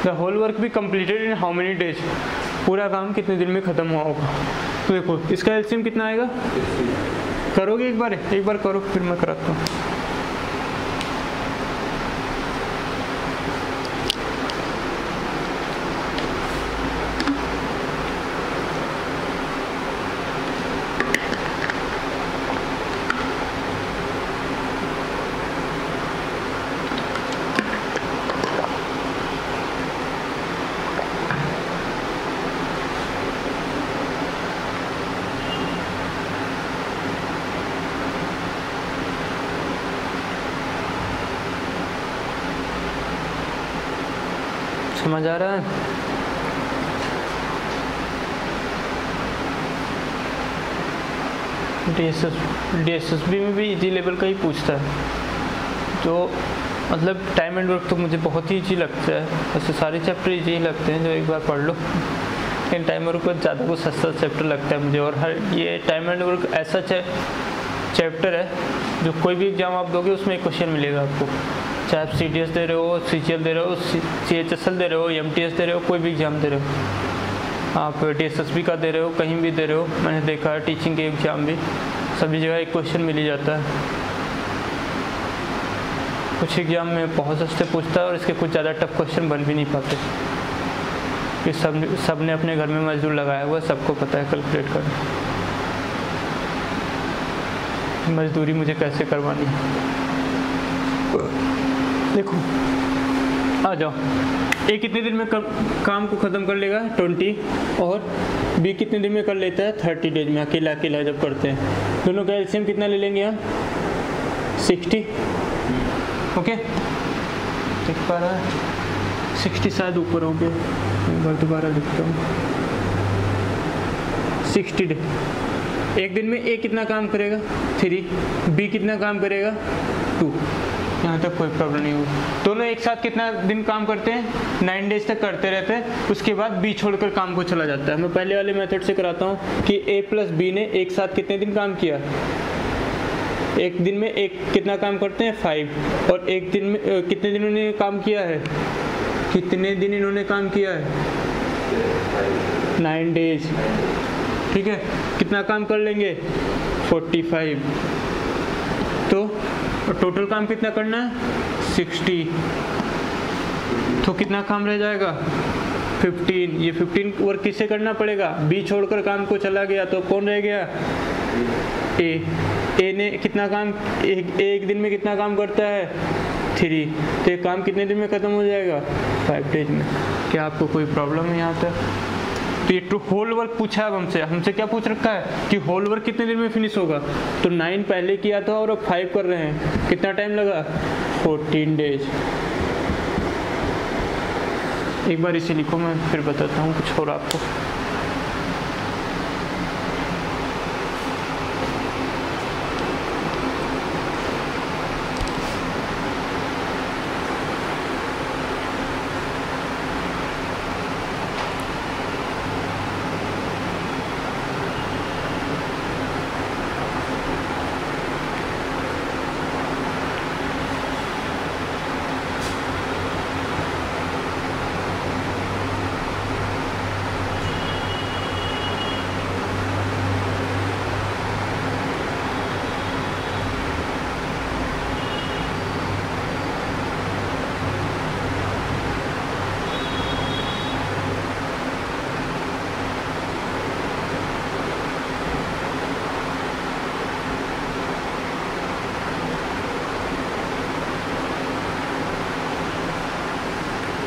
the whole work भी completed in how many days. पूरा काम कितने दिन में खत्म हुआ होगा? तो देखो इसका एलसीएम कितना आएगा? करोगे एक बार एक बार करो, फिर मैं कराता हूँ। समझ आ रहा है? डी एस एस बी में भी इजी लेवल का ही पूछता है, तो मतलब टाइम एंड वर्क तो मुझे बहुत ही इजी लगता है। वैसे सारे चैप्टर इजी ही लगते हैं जो एक बार पढ़ लो, लेकिन टाइम एंड वर्क पर ज़्यादा कुछ सस्ता चैप्टर लगता है मुझे। और हर ये टाइम एंड वर्क ऐसा चैप्टर है जो कोई भी एग्जाम आप दोगे उसमें एक क्वेश्चन मिलेगा आपको, चाहे आप सी डी एस दे रहे हो, सी जी एल दे रहे हो, सी एच एस एल दे रहे हो, एम टी एस दे रहे हो, कोई भी एग्ज़ाम दे रहे हो, आप डी एस एस बी का दे रहे हो, कहीं भी दे रहे हो। मैंने देखा है टीचिंग के एग्ज़ाम भी सभी जगह एक क्वेश्चन मिल ही जाता है। कुछ एग्ज़ाम में बहुत सस्ते पूछता है और इसके कुछ ज़्यादा टफ क्वेश्चन बन भी नहीं पाते। ये सब सब ने अपने घर में मजदूर लगाया हुआ है, सबको पता है कैलकुलेट करना, मजदूरी मुझे कैसे करवानी है। देखो आ जाओ, ए कितने दिन में कर, काम को ख़त्म कर लेगा? बीस। और बी कितने दिन में कर लेता है? तीस डेज में, अकेला अकेला जब करते हैं। दोनों का एलसीएम कितना ले लेंगे हम? साठ। ओके, देख पा रहा है? साठ शायद ऊपर हो गया, एक बार दोबारा लिखता हूँ। साठ डे। एक दिन में ए कितना काम करेगा? थ्री। बी कितना काम करेगा? टू। यहाँ तक कोई प्रॉब्लम नहीं हुई। दोनों एक साथ कितना दिन काम करते हैं? नाइन डेज तक करते रहते हैं, उसके बाद बी छोड़कर काम को चला जाता है। मैं पहले वाले मेथड से कराता हूँ कि ए प्लस बी ने एक साथ कितने दिन काम किया? एक दिन में एक कितना काम करते हैं? फाइव। और एक दिन में कितने दिन इन्होंने काम किया है? कितने दिन इन्होंने काम किया है? Nine days. ठीक है, कितना काम कर लेंगे? Forty five. तो और टोटल काम कितना करना है? साठ। तो कितना काम रह जाएगा? पंद्रह। ये पंद्रह वर्क किसे करना पड़ेगा? बी छोड़कर काम को चला गया तो कौन रह गया? ए। ए ने कितना काम एक, एक दिन में कितना काम करता है? थ्री। तो ये काम कितने दिन में खत्म हो जाएगा? फाइव डेज में। क्या आपको कोई प्रॉब्लम है यहाँ तक? तो ये होल वर्क पूछा है हमसे। हमसे क्या पूछ रखा है कि होल वर्क कितने दिन में फिनिश होगा? तो नाइन पहले किया था और अब फाइव कर रहे हैं, कितना टाइम लगा? Fourteen days. एक बार इसे लिखो, मैं फिर बताता हूँ कुछ और आपको।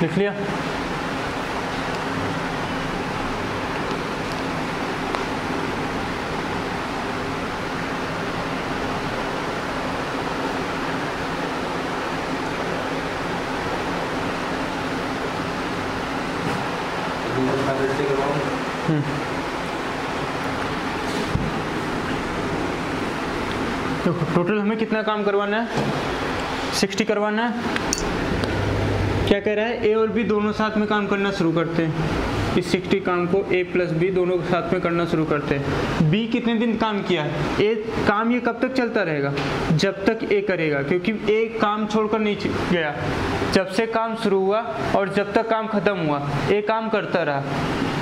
लिख लिया। तो टोटल हमें कितना काम करवाना है, साठ करवाना है। क्या कह रहा है, ए और बी दोनों साथ में काम करना शुरू करते हैं। इस साठ काम को ए प्लस बी दोनों साथ में करना शुरू करते हैं। बी कितने दिन काम किया, ए काम ये कब तक चलता रहेगा, जब तक ए करेगा, क्योंकि ए काम छोड़कर नहीं गया। जब से काम शुरू हुआ और जब तक काम खत्म हुआ ए काम करता रहा।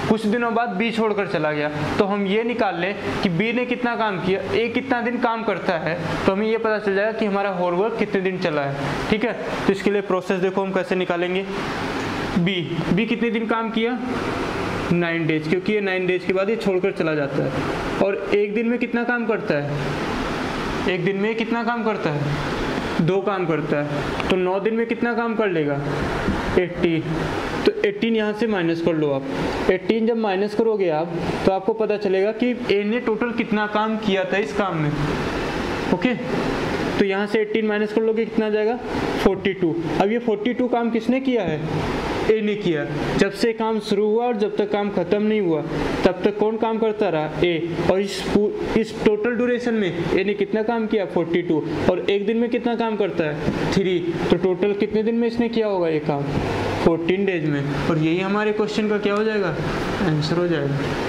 कुछ दिनों बाद बी छोड़कर चला गया, तो हम ये निकाल लें कि बी ने कितना काम किया, ए कितना दिन काम करता है, तो हमें ये पता चल जाएगा कि हमारा होमवर्क कितने दिन चला है। ठीक है, तो इसके लिए प्रोसेस देखो हम कैसे निकालेंगे। बी बी कितने दिन काम किया, नाइन डेज, क्योंकि ये नाइन डेज के बाद ये छोड़कर चला जाता है। और एक दिन में कितना काम करता है, एक दिन में कितना काम करता है, दो काम करता है, तो नौ दिन में कितना काम कर लेगा, एट्टी। तो अठारह यहाँ से माइनस कर लो आप, अठारह जब माइनस करोगे आप तो आपको पता चलेगा कि ए ने टोटल कितना काम किया था इस काम में। ओके, तो यहाँ से अठारह माइनस कर लोगे, कितना जाएगा, बयालीस। अब ये बयालीस काम किसने किया है, ए ने किया। जब से काम शुरू हुआ और जब तक काम खत्म नहीं हुआ तब तक कौन काम करता रहा, ए। और इस इस टोटल ड्यूरेशन में ए ने कितना काम किया, बयालीस। और एक दिन में कितना काम करता है, थ्री। तो टोटल कितने दिन में इसने किया होगा ये काम, चौदह डेज में। और यही हमारे क्वेश्चन का क्या हो जाएगा, आंसर हो जाएगा।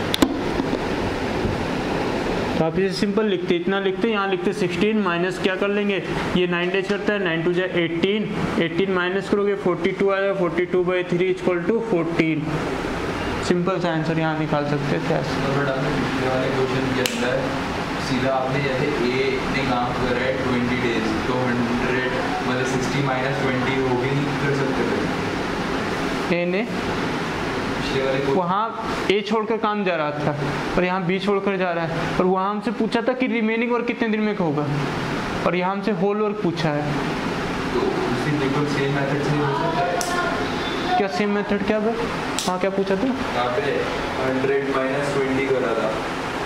तो आप इसे सिंपल लिखते, इतना लिखते, यहाँ लिखते सोलह माइनस क्या कर लेंगे, ये नाइन डेज करता है, नाइन टू जाए एटीन, एटीन माइनस करोगे बयालीस आ जाए, forty two by three equal to fourteen. Simple सा आंसर यहाँ निकाल सकते थे। सीधा आपने जैसे ए ने काम करा है बीस डेज, तो हंड्रेड मतलब साठ माइनस बीस वो भी नहीं कर सकते ए ने, वहाँ ए छोड़कर काम जा रहा था और यहाँ बी छोड़कर जा रहा है। और वहाँ हमसे पूछा था कि रिमेनिंग वर्क कितने दिन में होगा, और यहाँ हमसे होल वर्क पूछा है। तो उसी देखो सेम मेथड से हो सकता है क्या, सेम मेथड क्या है, हाँ क्या पूछा था, हंड्रेड माइनस ट्वेंटी करा था,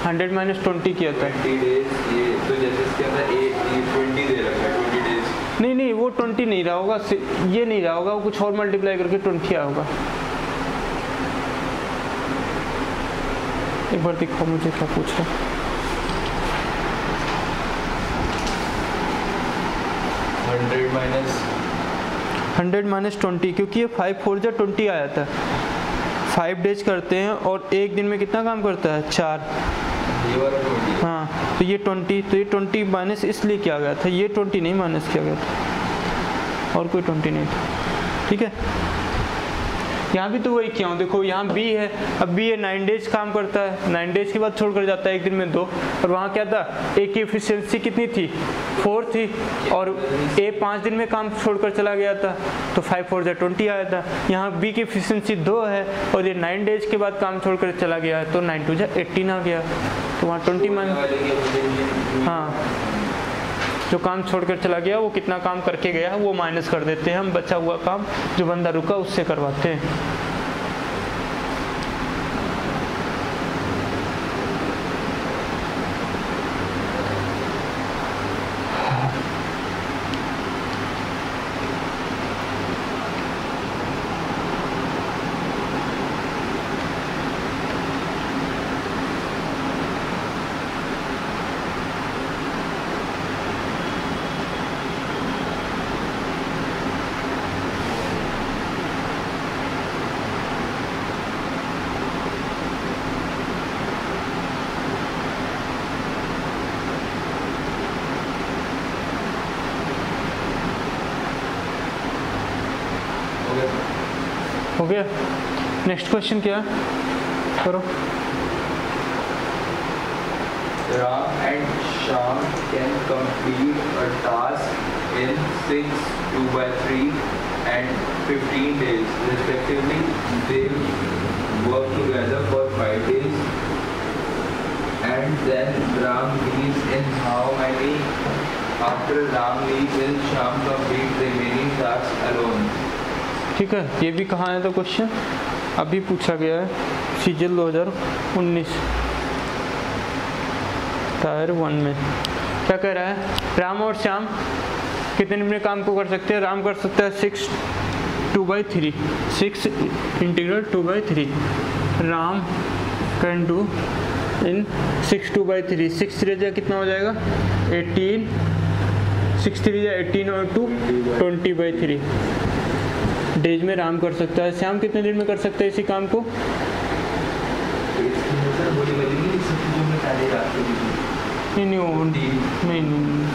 हंड्रेड माइनस ट्वेंटी किया था, ट्वेंटी डेज। ये तो जैसे क्या था, ए बीस दे रखा है, बीस डेज, नहीं नहीं वो बीस नहीं रहा होगा, ये नहीं रहा होगा, वो कुछ और मल्टीप्लाई करके बीस आया होगा। एक बार दिखाओ मुझे क्या पूछा, hundred minus hundred minus twenty, क्योंकि ये फाइव फोर जा ट्वेंटी आया था। फाइव डेज करते हैं और एक दिन में कितना काम करता है, चार। हाँ, तो ये ट्वेंटी, तो ये ट्वेंटी माइनस इसलिए किया गया था, ये ट्वेंटी नहीं माइनस किया गया था, और कोई ट्वेंटी नहीं था। ठीक है, यहाँ भी तो वही किया हूँ। देखो यहाँ बी है, अब बी है नाइन डेज काम करता है, नाइन डेज के बाद छोड़कर जाता है, एक दिन में दो। और वहाँ क्या था, ए की एफिशिएंसी कितनी थी, फोर थी, और ए पाँच दिन में काम छोड़कर चला गया था, तो फाइव फोर जो ट्वेंटी आया था। यहाँ बी की एफिशिएंसी दो है और ये नाइन डेज के बाद काम छोड़कर चला गया है, तो नाइन टू जो एटीन आ गया, तो वहाँ ट्वेंटी माइनस, हाँ जो काम छोड़कर चला गया वो कितना काम करके गया वो माइनस कर देते हैं हम, बचा हुआ काम जो बंदा रुका उससे करवाते हैं। ओके, नेक्स्ट क्वेश्चन क्या करो, Ram and Shyam can complete a task in six, two by three and fifteen days respectively, they work together for five days and then Ram leaves in how many, after Ram leaves in Shyam complete the remaining task alone. ठीक है, ये भी कहाँ है तो question अभी पूछा गया है सीजीएल दो हज़ार उन्नीस टायर वन में। क्या कह रहा है, राम और श्याम कितने मिनट काम को कर सकते हैं? राम कर सकता है six two by three, six integral two by three, Ram can do in six two by three, six three जा कितना हो जाएगा एटीन, सिक्स थ्री या एटीन और two twenty by three days में राम कर सकता है। श्याम कितने दिन में कर सकते हैं इसी काम को? नहीं नहीं वो नहीं नहीं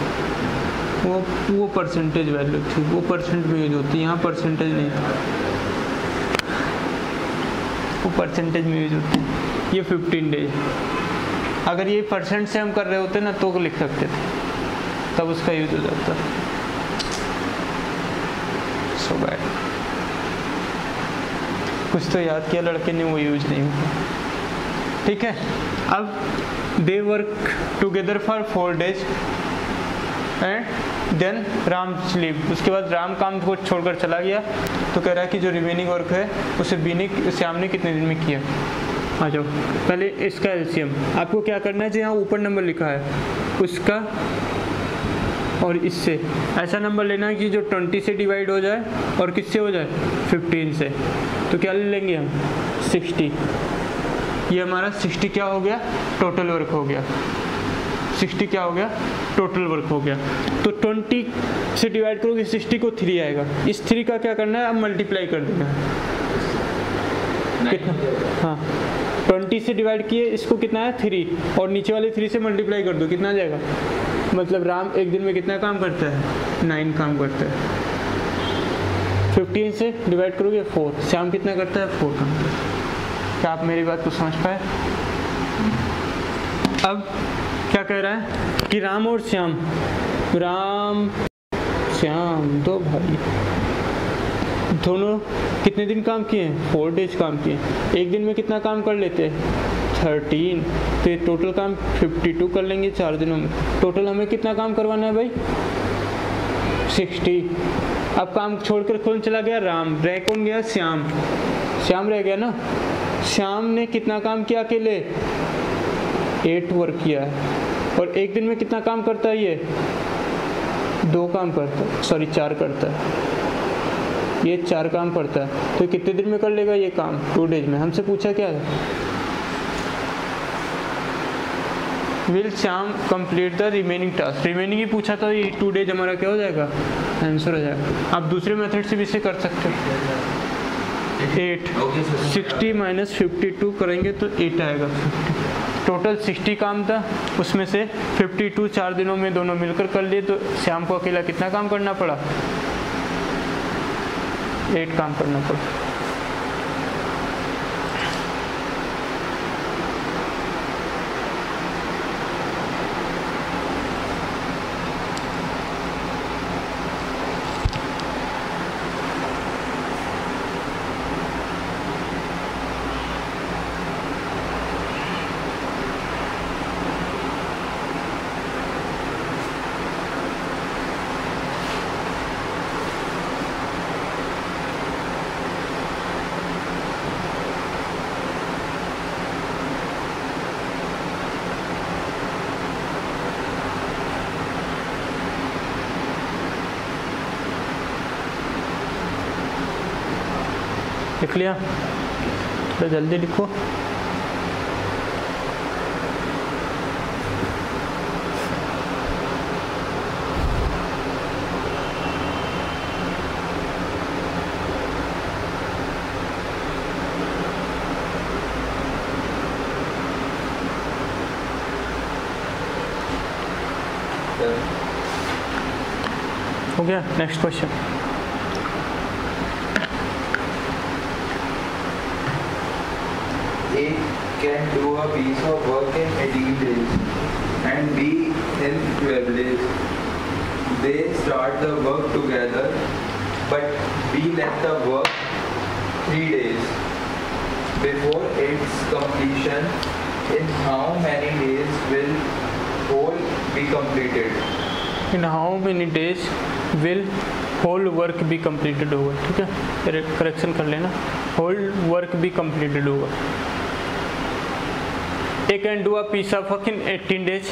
वो वो परसेंटेज वैल्यू थी, वो परसेंट में यूज होती है, यहाँ परसेंटेज नहीं था, वो परसेंटेज में यूज होती है। ये फिफ्टीन डेज अगर ये परसेंट से हम कर रहे होते ना तो लिख सकते थे, तब उसका यूज हो जाता है। So bad. कुछ तो याद किया लड़के ने, वो यूज नहीं हुआ। ठीक है, अब they work together for four days and then Ram sleep, उसके बाद राम काम को छोड़कर चला गया। तो कह रहा है कि जो रिमेनिंग वर्क है उसे बीनी श्याम ने कितने दिन में किया। आ जाओ पहले इसका एलसीएम, आपको क्या करना है जो यहाँ ऊपर नंबर लिखा है उसका और इससे ऐसा नंबर लेना है कि जो बीस से डिवाइड हो जाए और किससे हो जाए पंद्रह से। तो क्या ले लेंगे हम साठ, ये हमारा साठ क्या हो गया टोटल वर्क हो गया, साठ क्या हो गया टोटल वर्क हो गया। तो बीस से डिवाइड करोगे साठ को तीन आएगा, इस तीन का क्या करना है अब मल्टीप्लाई कर देना है कितना, हाँ बीस से डिवाइड किए इसको कितना है तीन और नीचे वाले तीन से मल्टीप्लाई कर दो कितना आ जाएगा। मतलब राम एक दिन में कितना काम करता है नाइन काम करता है, पंद्रह से डिवाइड करोगे चार, श्याम कितना करता है चार काम करता है। क्या आप मेरी बात को समझ पाए? अब क्या कह रहा है कि राम और श्याम, राम श्याम दो भाई दोनों कितने दिन काम किए हैं फोर डेज काम किए, एक दिन में कितना काम कर लेते हैं थर्टीन, तो ये टोटल काम बावन कर लेंगे चार दिनों में। टोटल हमें कितना काम करवाना है भाई साठ। अब काम छोड़कर कौन चला गया राम, रह कौन गया श्याम, श्याम रह गया ना। श्याम ने कितना काम किया अकेले आठ वर्क किया है और एक दिन में कितना काम करता है ये दो काम करता है सॉरी चार करता है, ये चार काम करता है। तो कितने दिन में कर लेगा ये काम टू डेज में। हमसे पूछा क्या है will Shyam complete the remaining task, remaining ही पूछा था, ये टू डेज हमारा क्या हो जाएगा आंसर हो जाएगा। आप दूसरे मेथड से भी इसे कर सकते हो, eight sixty minus fifty two करेंगे तो एट आएगा, टोटल साठ काम था उसमें से बावन चार दिनों में दोनों मिलकर कर लिए तो श्याम को अकेला कितना काम करना पड़ा एट काम करना पड़ा। लिख लिया, थोड़ा जल्दी लिखो। हो गया, next question. Can do a piece of work in eighteen days and B in twelve days. They start the work together, but B left the work three days before its completion. In how many days will whole be completed? In how many days will whole work भी completed होगा। ठीक है, correction कर लेना, whole work भी completed होगा। A can do a piece of work in eighteen days,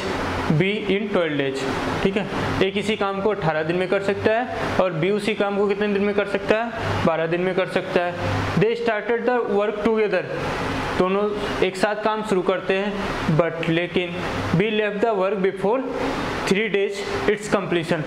B in twelve days. ठीक है, ए किसी काम को अठारह दिन में कर सकता है और बी उसी काम को कितने दिन में कर सकता है, बारह दिन में कर सकता है। They started the work together, दोनों एक साथ काम शुरू करते हैं। बट लेकिन B left the work before three days its completion,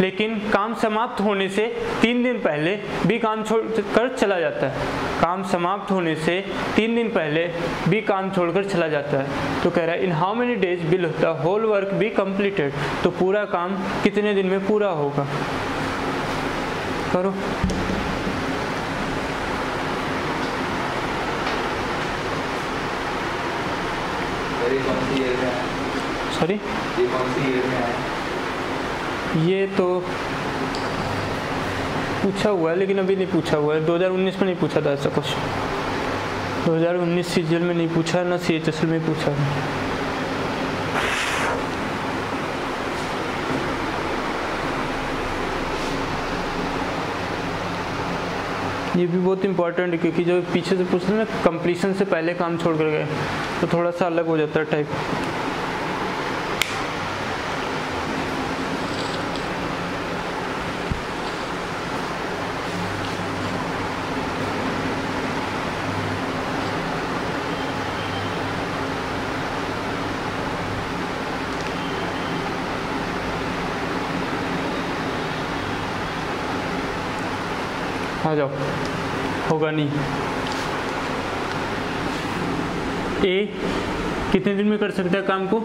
लेकिन काम समाप्त होने से तीन दिन पहले भी काम छोड़कर चला जाता है। काम समाप्त होने से तीन दिन पहले भी काम छोड़कर चला जाता है। तो कह रहा है in how many days will the whole work be completed, तो पूरा काम कितने दिन में पूरा होगा, करो। सॉरी, ये तो पूछा हुआ है लेकिन अभी नहीं पूछा हुआ है, दो हज़ार उन्नीस में नहीं पूछा था ऐसा कुछ। दो हज़ार उन्नीस सीजीएल में नहीं पूछा, ना सीएचएसएल में पूछा है। ये भी बहुत इंपॉर्टेंट है क्योंकि जो पीछे से पूछते हैं ना कंप्लीशन से पहले काम छोड़ कर गए, तो थोड़ा सा अलग हो जाता है टाइप। आ जाओ, होगा नहीं। ए कितने दिन में कर सकता है काम को,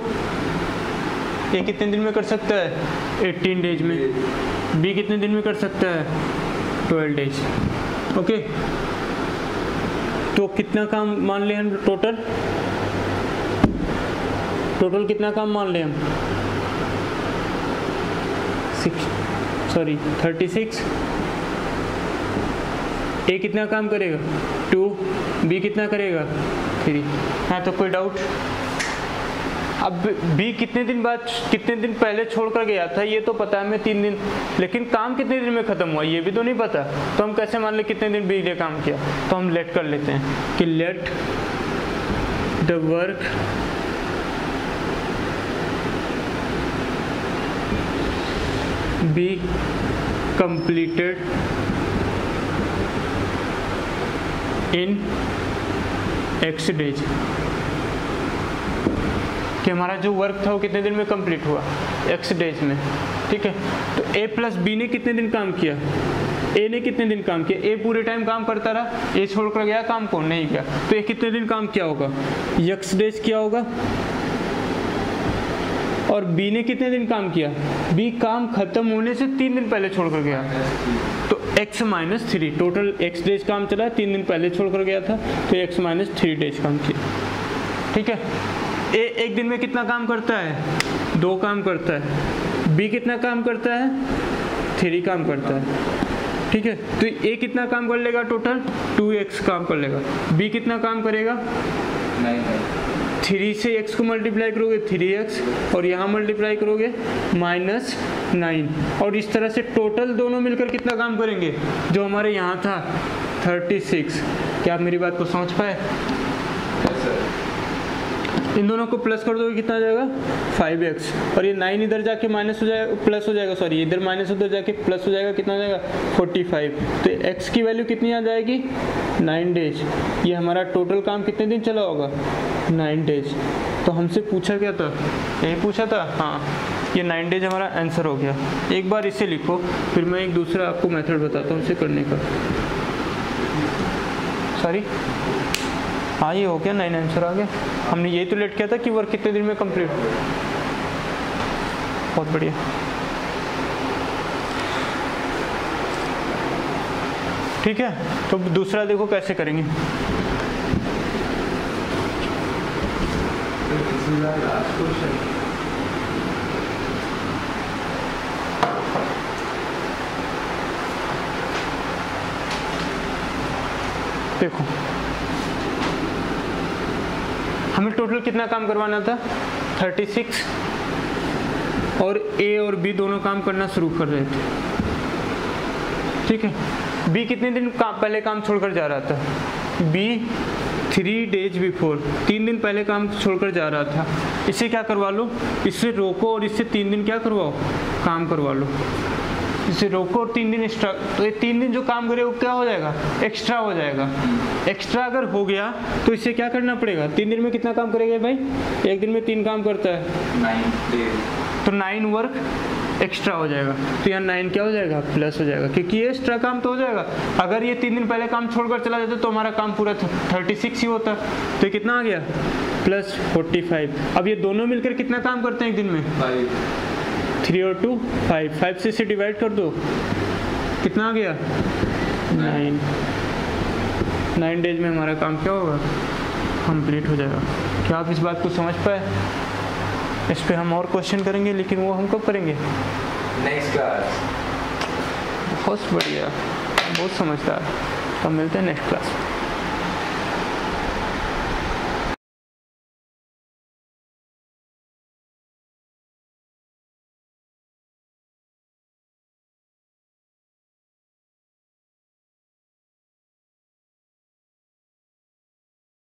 ए कितने दिन में कर सकता है, अठारह डेज में। बी कितने दिन में कर सकता है, बारह डेज। ओके, तो कितना काम मान लें हम टोटल, टोटल कितना काम मान लें हम, six sorry thirty six. A कितना काम करेगा, टू। बी कितना करेगा, थ्री। हाँ, तो कोई डाउट। अब बी कितने दिन बाद, कितने दिन पहले छोड़ कर गया था ये तो पता है हमें, तीन दिन, लेकिन काम कितने दिन में ख़त्म हुआ ये भी तो नहीं पता। तो हम कैसे मान लें कितने दिन बी ने काम किया, तो हम लेट कर लेते हैं कि let the work be completed in x days, कि हमारा जो वर्क था वो कितने दिन में कंप्लीट हुआ, एक्स डेज में। ठीक है, तो ए प्लस बी ने कितने दिन काम किया, ए ने कितने दिन काम किया, ए पूरे टाइम काम करता रहा, ए छोड़कर गया काम को नहीं किया, तो ए कितने दिन काम किया होगा, एक्स डेज किया होगा। और बी ने कितने दिन काम किया, बी काम खत्म होने से तीन दिन पहले छोड़कर गया, तो x minus three. Total x days काम चला, तीन दिन पहले छोड़कर गया था तो x माइनस थ्री डेज काम किया। ठीक है, ए एक दिन में कितना काम करता है, दो काम करता है। बी कितना काम करता है, थ्री काम करता है। ठीक है, तो ए कितना काम कर लेगा, टोटल टू एक्स काम कर लेगा। बी कितना काम करेगा, थ्री से x को मल्टीप्लाई करोगे थ्री एक्स, और यहाँ मल्टीप्लाई करोगे माइनस नाइन, और इस तरह से टोटल दोनों मिलकर कितना काम करेंगे, जो हमारे यहाँ था थर्टी सिक्स। क्या आप मेरी बात को समझ पाए? yes, sir. इन दोनों को प्लस कर दोगे कितना आ जाएगा फाइव एक्स, और ये नाइन इधर जाके माइनस हो जाएगा, प्लस हो जाएगा, सॉरी इधर माइनस उधर जाके प्लस हो जाएगा, कितना हो जाएगा फोर्टी फाइव। तो x की वैल्यू कितनी आ जाएगी, नाइन डेज। ये हमारा टोटल काम कितने दिन चला होगा, नाइन डेज। तो हमसे पूछा क्या था, यही पूछा था। हाँ, ये नाइन डेज हमारा आंसर हो गया। एक बार इसे लिखो, फिर मैं एक दूसरा आपको मेथड बताता हूँ इसे करने का। सॉरी, हाँ ये हो गया, नाइन आंसर आ गया। हमने यही तो लेट किया था कि वर्क कितने दिन में कंप्लीट हो। बहुत बढ़िया। ठीक है, तो दूसरा देखो कैसे करेंगे। देखो हमें टोटल कितना काम करवाना था, थर्टी सिक्स, और ए और बी दोनों काम करना शुरू कर रहे थे। ठीक है। बी कितने दिन काम पहले काम छोड़कर जा रहा था, बी थ्री डेज बिफोर, तीन दिन पहले काम छोड़कर जा रहा था। इसे क्या करवा लो, इससे रोको और इससे तीन दिन क्या करवाओ, काम करवा लो। इसे रोको और तीन दिन एक्स्ट्रा, तो ये तीन दिन जो काम करे वो क्या हो जाएगा, एक्स्ट्रा हो जाएगा। एक्स्ट्रा अगर हो गया तो इसे क्या करना पड़ेगा, तीन दिन में कितना काम करेगा भाई, एक दिन में तीन काम करता है नाइन, तो नाइन वर्क एक्स्ट्रा हो जाएगा। तो यहाँ नाइन क्या हो जाएगा, प्लस हो जाएगा, क्योंकि ये एक्स्ट्रा काम तो हो जाएगा। अगर ये तीन दिन पहले काम छोड़कर चला जाता तो हमारा काम पूरा थर्टी सिक्स ही होता, तो ये कितना आ गया प्लस फोर्टी फाइव। अब ये दोनों मिलकर कितना काम करते हैं एक दिन में, थ्री और टू फाइव, फाइव से इसे डिवाइड कर दो, कितना आ गया नाइन। नाइन डेज में हमारा काम क्या होगा, कंप्लीट हो जाएगा। क्या आप इस बात को समझ पाए? इस पे हम और क्वेश्चन करेंगे, लेकिन वो हम कब करेंगे, नेक्स्ट क्लास। बहुत बढ़िया, बहुत समझदार। तो मिलते हैं नेक्स्ट क्लास।